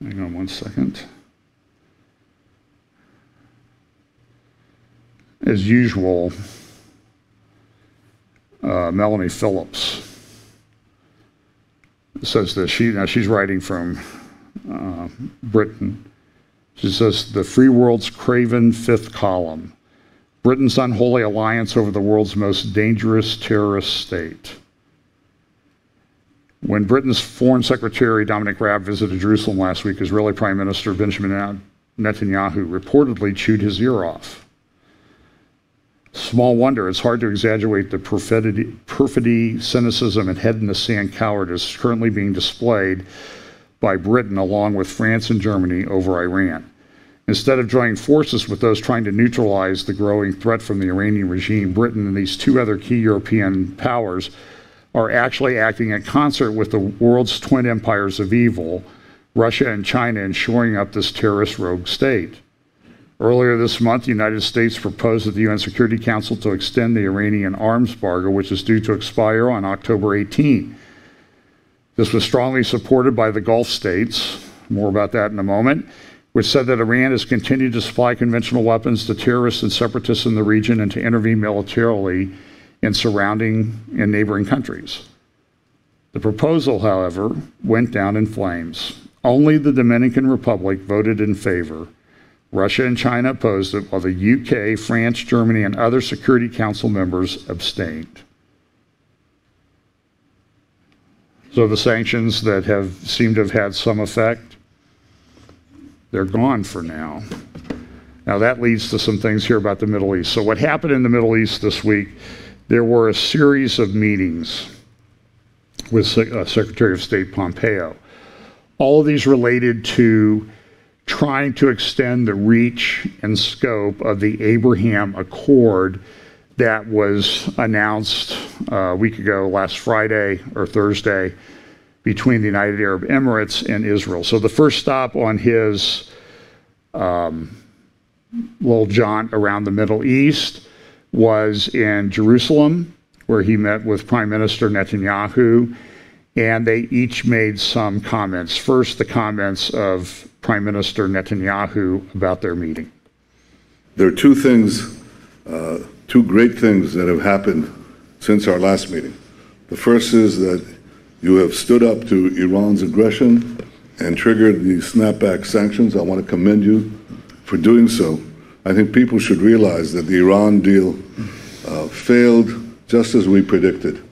Hang on one second. As usual, uh, Melanie Phillips says this. She, now she's writing from uh, Britain. She says, "The free world's craven fifth column. Britain's unholy alliance over the world's most dangerous terrorist state." When Britain's Foreign Secretary Dominic Raab visited Jerusalem last week, Israeli Prime Minister Benjamin Netanyahu reportedly chewed his ear off. Small wonder, it's hard to exaggerate the perfidy, perfidy, cynicism, and head-in-the-sand cowardice currently being displayed by Britain along with France and Germany over Iran. Instead of joining forces with those trying to neutralize the growing threat from the Iranian regime, Britain and these two other key European powers are actually acting in concert with the world's twin empires of evil, Russia and China, in shoring up this terrorist rogue state. Earlier this month, the United States proposed at the U N Security Council to extend the Iranian arms embargo, which is due to expire on October eighteenth. This was strongly supported by the Gulf states, more about that in a moment, which said that Iran has continued to supply conventional weapons to terrorists and separatists in the region and to intervene militarily in surrounding and neighboring countries. The proposal, however, went down in flames. Only the Dominican Republic voted in favor. Russia and China opposed it, while the U K, France, Germany, and other Security Council members abstained. So the sanctions that have seemed to have had some effect, they're gone for now. Now that leads to some things here about the Middle East. So what happened in the Middle East this week, there were a series of meetings with Se- uh, Secretary of State Pompeo. All of these related to trying to extend the reach and scope of the Abraham Accord that was announced uh, a week ago, last Friday or Thursday, between the United Arab Emirates and Israel. So the first stop on his um, little jaunt around the Middle East was in Jerusalem, where he met with Prime Minister Netanyahu, and they each made some comments. First, the comments of Prime Minister Netanyahu about their meeting. There are two things, uh, two great things that have happened since our last meeting. The first is that you have stood up to Iran's aggression and triggered the snapback sanctions. I want to commend you for doing so. I think people should realize that the Iran deal uh, failed just as we predicted.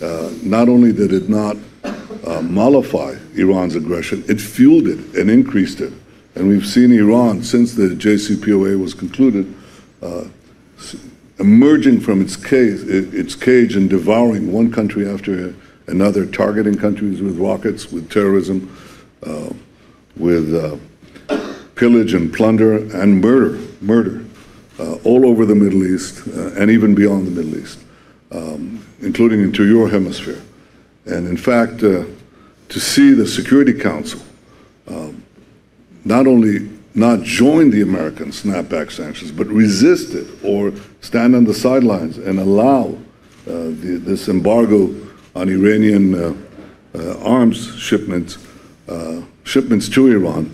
Uh, not only did it not uh, mollify Iran's aggression, it fueled it and increased it. And we've seen Iran, since the J C P O A was concluded, uh, emerging from its cage, its cage and devouring one country after another, targeting countries with rockets, with terrorism, uh, with uh, pillage and plunder and murder, murder, uh, all over the Middle East uh, and even beyond the Middle East, um, including into your hemisphere. And in fact, uh, to see the Security Council uh, not only not join the American snapback sanctions, but resist it or stand on the sidelines and allow uh, the, this embargo on Iranian uh, uh, arms shipments, uh, shipments to Iran,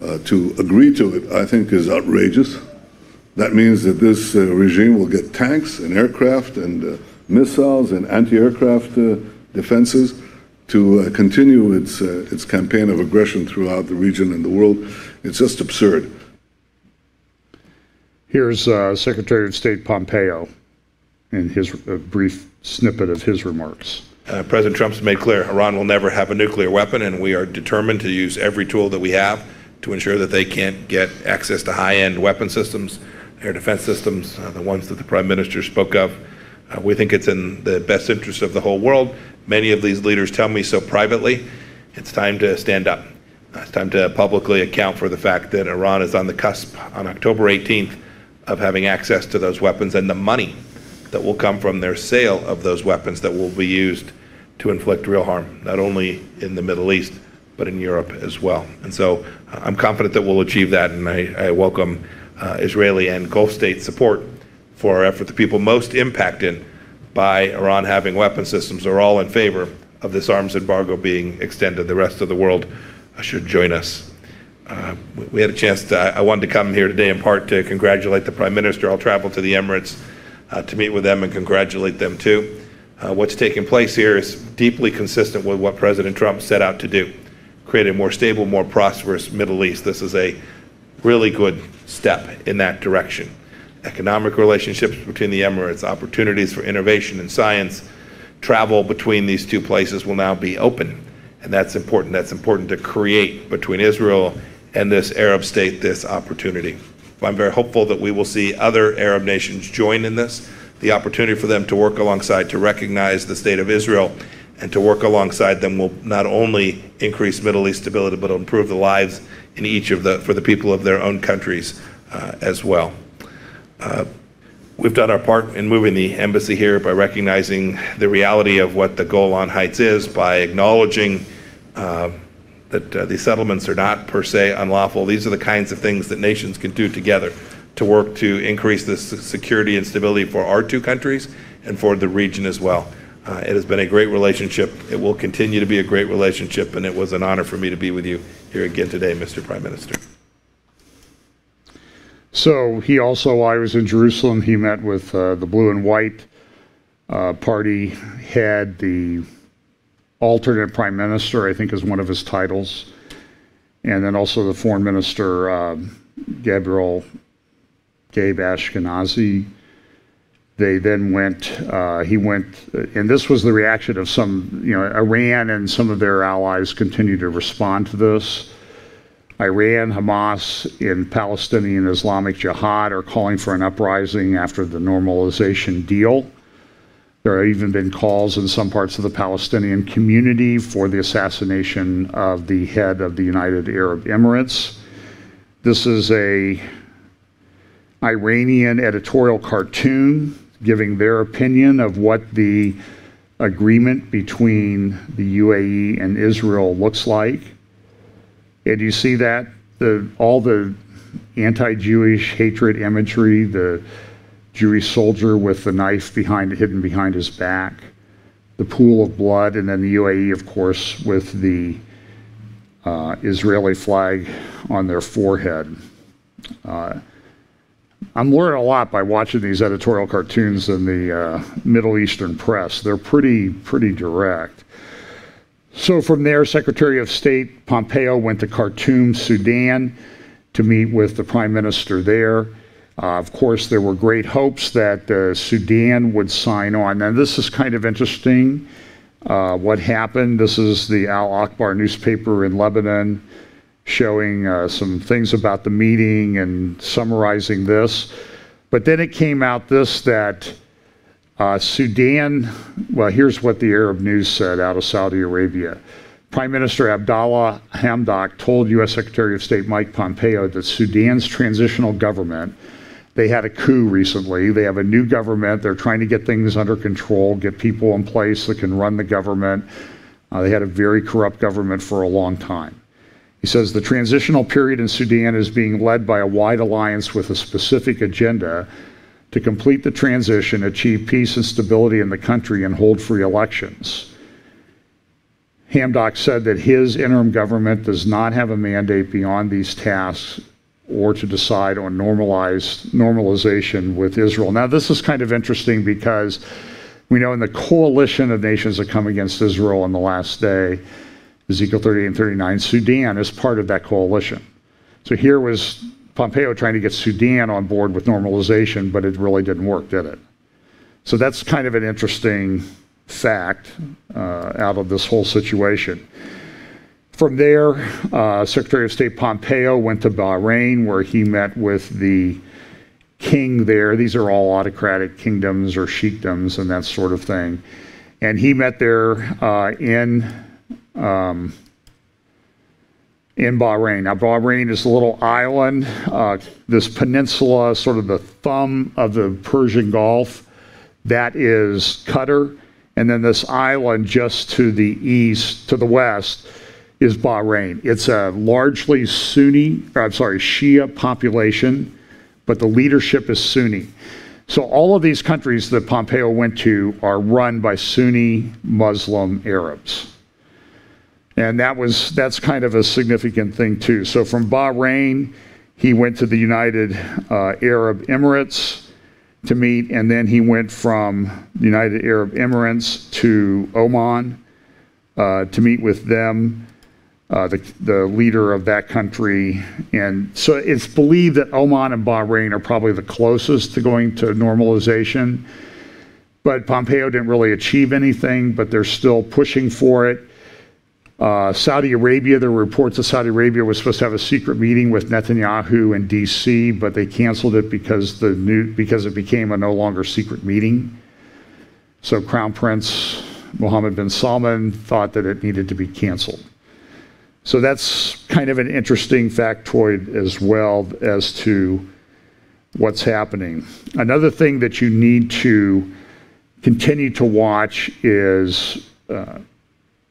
uh, to agree to it, I think is outrageous. That means that this uh, regime will get tanks and aircraft and uh, missiles and anti-aircraft uh, defenses to uh, continue its, uh, its campaign of aggression throughout the region and the world. It's just absurd. Here's uh, Secretary of State Pompeo in his uh, brief snippet of his remarks. Uh, President Trump's made clear Iran will never have a nuclear weapon, and we are determined to use every tool that we have to ensure that they can't get access to high-end weapon systems, air defense systems, uh, the ones that the Prime Minister spoke of. Uh, we think it's in the best interest of the whole world. Many of these leaders tell me so privately. It's time to stand up. Uh, it's time to publicly account for the fact that Iran is on the cusp on October eighteenth of having access to those weapons and the money that will come from their sale of those weapons that will be used to inflict real harm, not only in the Middle East, but in Europe as well. And so uh, I'm confident that we'll achieve that, and I, I welcome uh, Israeli and Gulf state support for our effort. The people most impacted by Iran having weapon systems are all in favor of this arms embargo being extended. The rest of the world should join us. Uh, we had a chance to, I wanted to come here today in part to congratulate the Prime Minister. I'll travel to the Emirates uh, to meet with them and congratulate them too. Uh, what's taking place here is deeply consistent with what President Trump set out to do, create a more stable, more prosperous Middle East. This is a really good step in that direction. Economic relationships between the Emirates, opportunities for innovation and science, travel between these two places will now be open. And that's important. That's important to create between Israel and this Arab state, this opportunity. I'm very hopeful that we will see other Arab nations join in this, the opportunity for them to work alongside, to recognize the state of Israel, and to work alongside them will not only increase Middle East stability, but improve the lives in each of the, for the people of their own countries uh, as well. Uh, we've done our part in moving the embassy here by recognizing the reality of what the Golan Heights is, by acknowledging uh, that uh, these settlements are not per se unlawful. These are the kinds of things that nations can do together to work to increase the security and stability for our two countries and for the region as well. Uh, it has been a great relationship. It will continue to be a great relationship, and it was an honor for me to be with you here again today, Mister Prime Minister. So he also, I was in Jerusalem, he met with uh, the Blue and White uh, party head, the alternate prime minister, I think is one of his titles, and then also the foreign minister, uh, Gabriel Gabe Ashkenazi. They then went, uh, he went, and this was the reaction of some, you know, Iran and some of their allies continue to respond to this. Iran, Hamas, and Palestinian Islamic Jihad are calling for an uprising after the normalization deal. There have even been calls in some parts of the Palestinian community for the assassination of the head of the United Arab Emirates. This is an Iranian editorial cartoon giving their opinion of what the agreement between the U A E and Israel looks like. And you see that, the, all the anti-Jewish hatred imagery, the Jewish soldier with the knife behind, hidden behind his back, the pool of blood, and then the U A E, of course, with the uh, Israeli flag on their forehead. Uh, I'm learning a lot by watching these editorial cartoons in the uh, Middle Eastern press. They're pretty, pretty direct. So from there, Secretary of State Pompeo went to Khartoum, Sudan, to meet with the Prime Minister there. Uh, of course, there were great hopes that uh, Sudan would sign on. Now, this is kind of interesting, uh, what happened. This is the Al-Akbar newspaper in Lebanon showing uh, some things about the meeting and summarizing this. But then it came out this, that Uh, Sudan, well, here's what the Arab News said out of Saudi Arabia. Prime Minister Abdallah Hamdok told U S Secretary of State Mike Pompeo that Sudan's transitional government, they had a coup recently, they have a new government, they're trying to get things under control, get people in place that can run the government. Uh, they had a very corrupt government for a long time. He says the transitional period in Sudan is being led by a wide alliance with a specific agenda to complete the transition, achieve peace and stability in the country, and hold free elections. Hamdok said that his interim government does not have a mandate beyond these tasks or to decide on normalized normalization with Israel. Now, this is kind of interesting because we know in the coalition of nations that come against Israel on the last day, Ezekiel thirty-eight and thirty-nine, Sudan is part of that coalition. So here was Pompeo trying to get Sudan on board with normalization, but it really didn't work, did it? So that's kind of an interesting fact uh, out of this whole situation. From there, uh, Secretary of State Pompeo went to Bahrain, where he met with the king there. These are all autocratic kingdoms or sheikdoms and that sort of thing. And he met there uh, in, um, in Bahrain. Now, Bahrain is a little island, uh, this peninsula, sort of the thumb of the Persian Gulf. That is Qatar. And then this island just to the east, to the west, is Bahrain. It's a largely Sunni, or I'm sorry, Shia population, but the leadership is Sunni. So all of these countries that Pompeo went to are run by Sunni Muslim Arabs. And that was, that's kind of a significant thing too. So from Bahrain, he went to the United uh, Arab Emirates to meet, and then he went from the United Arab Emirates to Oman uh, to meet with them. Uh, the, the leader of that country. And so it's believed that Oman and Bahrain are probably the closest to going to normalization. But Pompeo didn't really achieve anything, but they're still pushing for it. Uh, Saudi Arabia, there were reports that Saudi Arabia was supposed to have a secret meeting with Netanyahu in D C, but they canceled it because, the new, because it became a no longer secret meeting. So Crown Prince Mohammed bin Salman thought that it needed to be canceled. So that's kind of an interesting factoid as well as to what's happening. Another thing that you need to continue to watch is uh,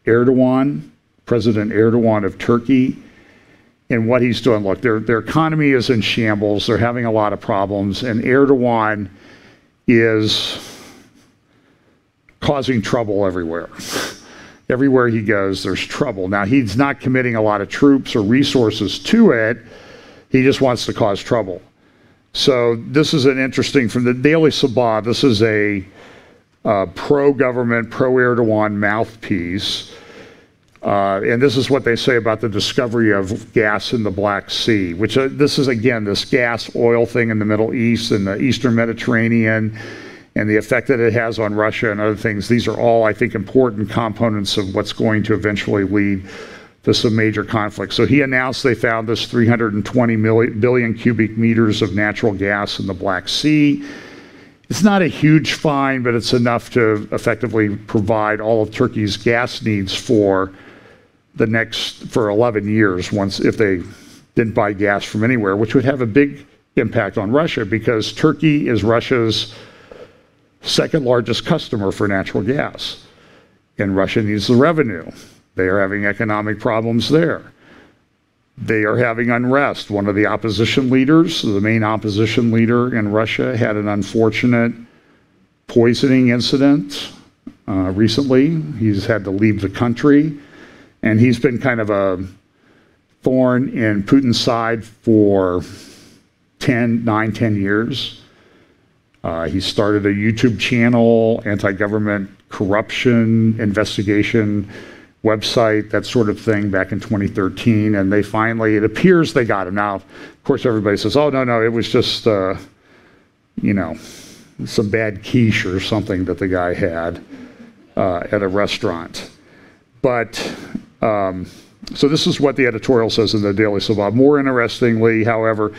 Erdogan, President Erdogan of Turkey, and what he's doing. Look, their, their economy is in shambles. They're having a lot of problems, and Erdogan is causing trouble everywhere. Everywhere he goes, there's trouble. Now, he's not committing a lot of troops or resources to it. He just wants to cause trouble. So this is an interesting, from the Daily Sabah, this is a uh, pro-government, pro-Erdogan mouthpiece. Uh, and this is what they say about the discovery of gas in the Black Sea, which uh, this is, again, this gas oil thing in the Middle East and the Eastern Mediterranean, and the effect that it has on Russia and other things. These are all, I think, important components of what's going to eventually lead to some major conflicts. So he announced they found this three hundred twenty million, billion cubic meters of natural gas in the Black Sea. It's not a huge find, but it's enough to effectively provide all of Turkey's gas needs for the next, for eleven years, once, if they didn't buy gas from anywhere, which would have a big impact on Russia, because Turkey is Russia's second largest customer for natural gas, and Russia needs the revenue. They are having economic problems there. They are having unrest. One of the opposition leaders, the main opposition leader in Russia, had an unfortunate poisoning incident uh, recently. He's had to leave the country, and he's been kind of a thorn in Putin's side for ten, nine, ten years. Uh, he started a YouTube channel, anti-government corruption investigation website, that sort of thing, back in twenty thirteen. And they finally, it appears they got him. Now, of course, everybody says, oh, no, no, it was just, uh, you know, some bad quiche or something that the guy had uh, at a restaurant. But, um, so this is what the editorial says in the Daily Sabah. More interestingly, however,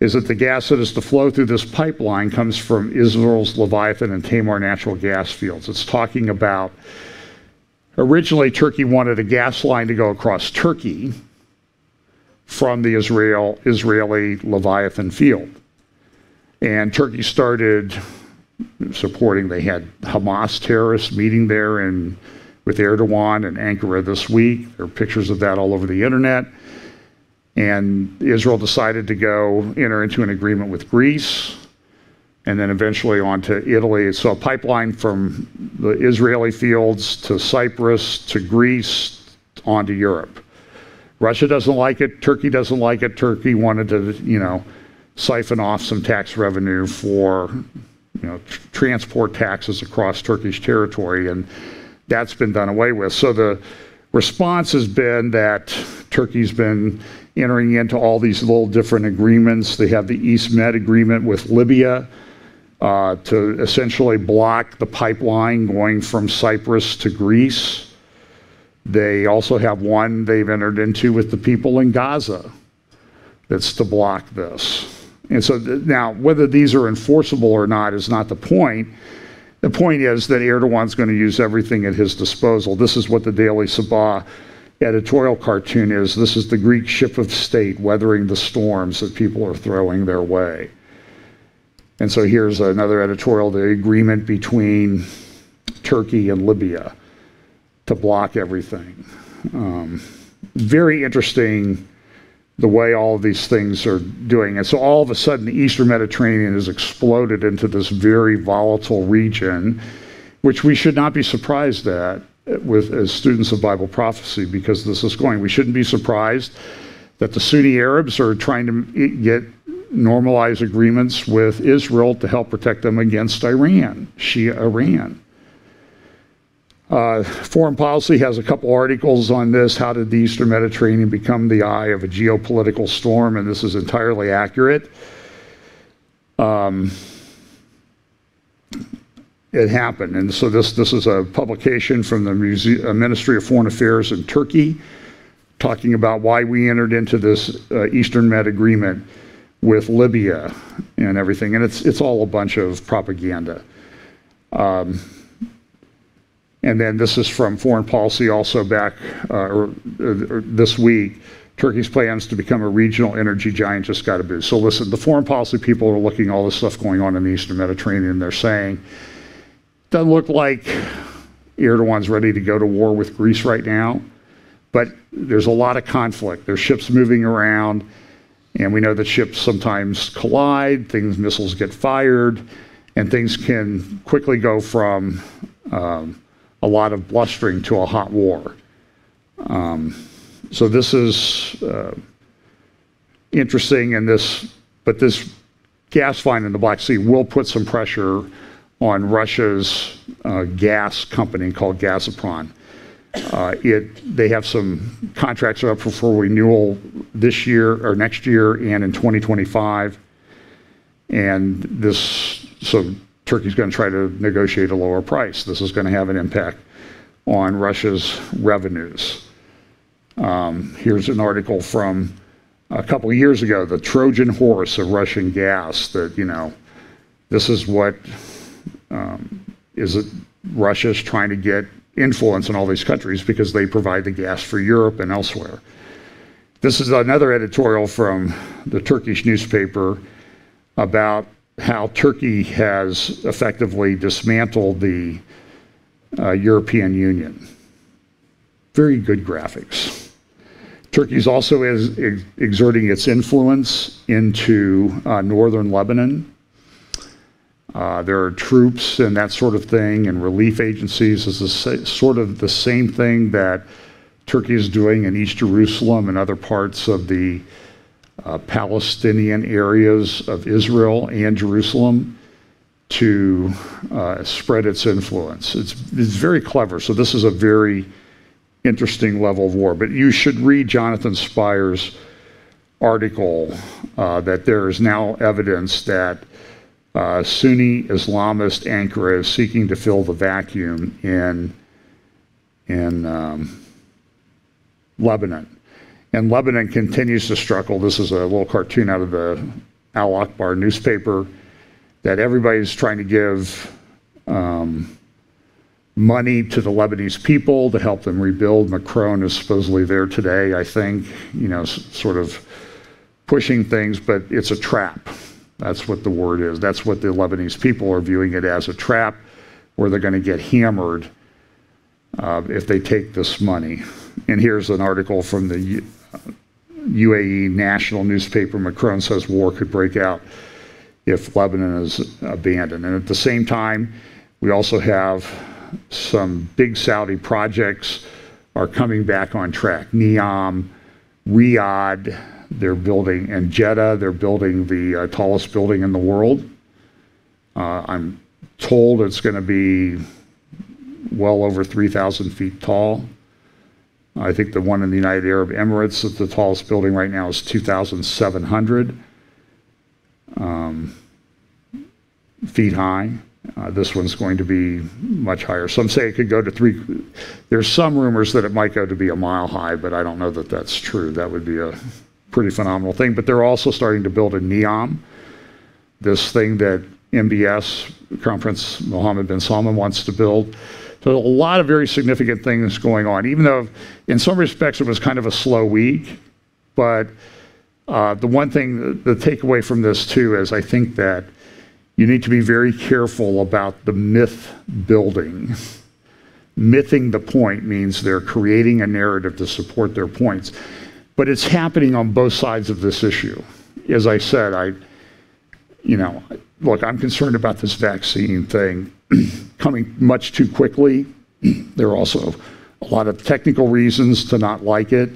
is that the gas that is to flow through this pipeline comes from Israel's Leviathan and Tamar natural gas fields. It's talking about, originally Turkey wanted a gas line to go across Turkey from the Israel, Israeli Leviathan field. And Turkey started supporting, they had Hamas terrorists meeting there and with Erdogan in Ankara this week. There are pictures of that all over the internet. And Israel decided to go enter into an agreement with Greece, and then eventually on to Italy. So a pipeline from the Israeli fields to Cyprus to Greece onto Europe. Russia doesn't like it. Turkey doesn't like it. Turkey wanted to, you know, siphon off some tax revenue for, you know, tr- transport taxes across Turkish territory, and that's been done away with. So the response has been that Turkey's been entering into all these little different agreements. They have the East Med agreement with Libya uh, to essentially block the pipeline going from Cyprus to Greece. They also have one they've entered into with the people in Gaza that's to block this. And so th- now, whether these are enforceable or not is not the point. The point is that Erdogan's going to use everything at his disposal. This is what the Daily Sabah editorial cartoon is. This is the Greek ship of state weathering the storms that people are throwing their way. And so here's another editorial, the agreement between Turkey and Libya to block everything. Um, very interesting the way all of these things are doing. And so all of a sudden, the Eastern Mediterranean has exploded into this very volatile region, which we should not be surprised at with as students of Bible prophecy, because this is going. We shouldn't be surprised that the Sunni Arabs are trying to get normalized agreements with Israel to help protect them against Iran, Shia Iran. Uh, foreign Policy has a couple articles on this. How did the Eastern Mediterranean become the eye of a geopolitical storm? And this is entirely accurate. Um, it happened. And so this, this is a publication from the Muse- uh, Ministry of Foreign Affairs in Turkey, talking about why we entered into this uh, Eastern Med agreement with Libya and everything. And it's, it's all a bunch of propaganda. Um, And then this is from Foreign Policy also back uh, or, or this week. Turkey's plans to become a regional energy giant just got a boost. So listen, the Foreign Policy people are looking at all this stuff going on in the Eastern Mediterranean. They're saying, doesn't look like Erdogan's ready to go to war with Greece right now, but there's a lot of conflict. There's ships moving around, and we know that ships sometimes collide, things, missiles get fired, and things can quickly go from... Um, a lot of blustering to a hot war. Um, so this is uh, interesting, and this, but this gas find in the Black Sea will put some pressure on Russia's uh, gas company called Gazprom. Uh, it, they have some contracts that are up for full renewal this year or next year and in twenty twenty-five. And this, so Turkey's going to try to negotiate a lower price. This is going to have an impact on Russia's revenues. Um, here's an article from a couple of years ago, the Trojan horse of Russian gas, that, you know, this is what um, is it, Russia's trying to get influence in all these countries because they provide the gas for Europe and elsewhere. This is another editorial from the Turkish newspaper about how Turkey has effectively dismantled the uh, European Union. Very good graphics. Turkey's also is ex- exerting its influence into uh, northern Lebanon. Uh, there are troops and that sort of thing, and relief agencies. This is sa- sort of the same thing that Turkey is doing in East Jerusalem and other parts of the Uh, Palestinian areas of Israel and Jerusalem to uh, spread its influence. It's, it's very clever. So this is a very interesting level of war. But you should read Jonathan Spire's article uh, that there is now evidence that uh, Sunni Islamist Ankara is seeking to fill the vacuum in, in um, Lebanon. And Lebanon continues to struggle. This is a little cartoon out of the Al-Akbar newspaper that everybody's trying to give um, money to the Lebanese people to help them rebuild. Macron is supposedly there today, I think, you know, s- sort of pushing things, but it's a trap. That's what the word is. That's what the Lebanese people are viewing it as, a trap where they're going to get hammered uh, if they take this money. And here's an article from the U- U A E national newspaper. Macron says war could break out if Lebanon is abandoned. And at the same time, we also have some big Saudi projects are coming back on track. NEOM, Riyadh, they're building, and Jeddah, they're building the uh, tallest building in the world. Uh, I'm told it's going to be well over three thousand feet tall. I think the one in the United Arab Emirates, that the tallest building right now is two thousand seven hundred um, feet high. Uh, this one's going to be much higher. Some say it could go to three. There's some rumors that it might go to be a mile high, but I don't know that that's true. That would be a pretty phenomenal thing. But they're also starting to build a NEOM, this thing that M B S, Conference Mohammed bin Salman, wants to build. So a lot of very significant things going on, even though in some respects it was kind of a slow week. But uh, the one thing, the takeaway from this too, is I think that you need to be very careful about the myth building. Mything the point means they're creating a narrative to support their points. But it's happening on both sides of this issue. As I said, I, you know, look, I'm concerned about this vaccine thing coming much too quickly. There are also a lot of technical reasons to not like it,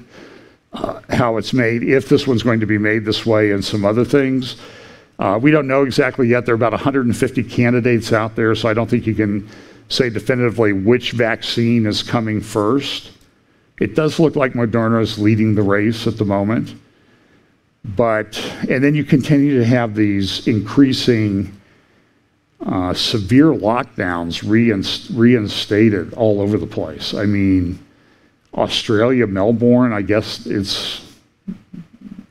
uh, how it's made, if this one's going to be made this way, and some other things. Uh, we don't know exactly yet. There are about one hundred fifty candidates out there, so I don't think you can say definitively which vaccine is coming first. It does look like Moderna is leading the race at the moment. But, and then you continue to have these increasing uh, severe lockdowns reinst reinstated all over the place. I mean, Australia, Melbourne, I guess it's,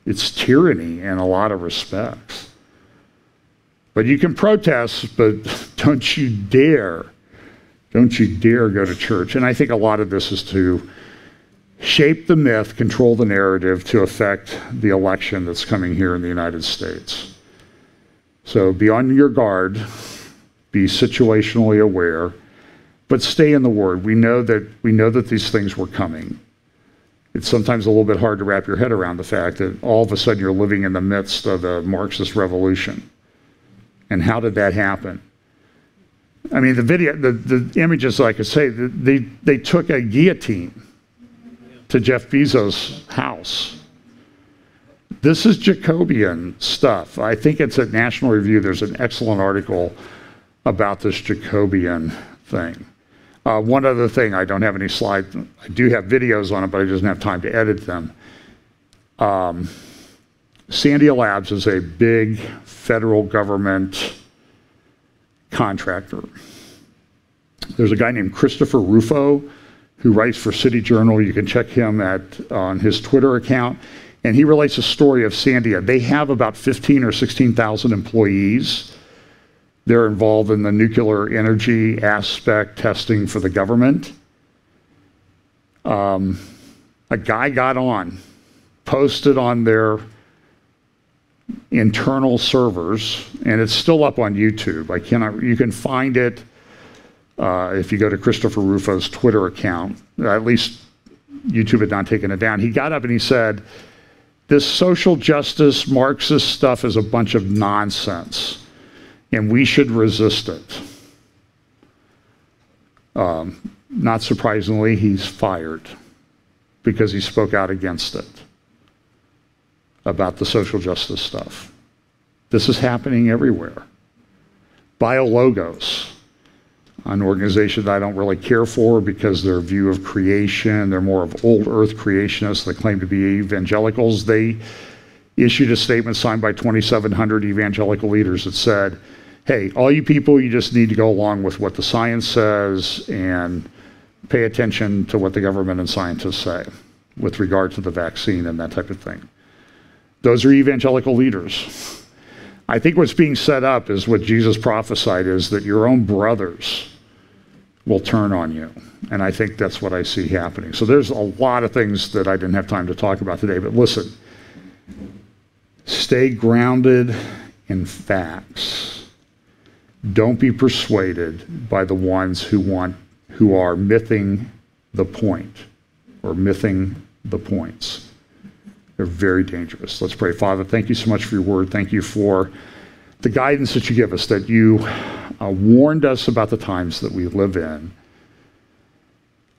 it's tyranny in a lot of respects. But you can protest, but don't you dare, don't you dare go to church. And I think a lot of this is to shape the myth, control the narrative to affect the election that's coming here in the United States. So be on your guard, be situationally aware, but stay in the Word. We know that, we know that these things were coming. It's sometimes a little bit hard to wrap your head around the fact that all of a sudden you're living in the midst of a Marxist revolution. And how did that happen? I mean, the video, the, the images, like I say, they, they took a guillotine to Jeff Bezos' house. This is Jacobian stuff. I think it's at National Review. There's an excellent article about this Jacobian thing. Uh, one other thing, I don't have any slides. I do have videos on it, but I just don't have time to edit them. Um, Sandia Labs is a big federal government contractor. There's a guy named Christopher Rufo who writes for City Journal. You can check him at, on his Twitter account. And he relates a story of Sandia. They have about fifteen or sixteen thousand employees. They're involved in the nuclear energy aspect testing for the government. Um, a guy got on, posted on their internal servers, and it's still up on YouTube. I cannot, you can find it uh, if you go to Christopher Rufo's Twitter account. At least YouTube had not taken it down. He got up and he said, this social justice Marxist stuff is a bunch of nonsense, and we should resist it. Um, not surprisingly, he's fired because he spoke out against it, about the social justice stuff. This is happening everywhere. Biologos, an organization that I don't really care for because their view of creation, they're more of old earth creationists, they claim to be evangelicals. They issued a statement signed by twenty-seven hundred evangelical leaders that said, hey, all you people, you just need to go along with what the science says and pay attention to what the government and scientists say with regard to the vaccine and that type of thing. Those are evangelical leaders. I think what's being set up is what Jesus prophesied, is that your own brothers will turn on you. And I think that's what I see happening. So there's a lot of things that I didn't have time to talk about today, but listen, stay grounded in facts. Don't be persuaded by the ones who want, who are mything the point or mything the points. They're very dangerous. Let's pray. Father, thank you so much for your word. Thank you for the guidance that you give us, that you uh, warned us about the times that we live in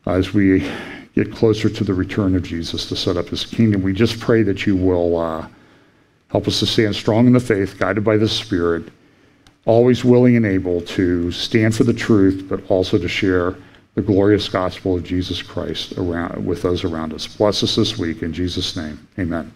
as we get closer to the return of Jesus to set up his kingdom. We just pray that you will uh, help us to stand strong in the faith, guided by the Spirit, always willing and able to stand for the truth, but also to share the glorious gospel of Jesus Christ around, with those around us. Bless us this week in Jesus' name. Amen.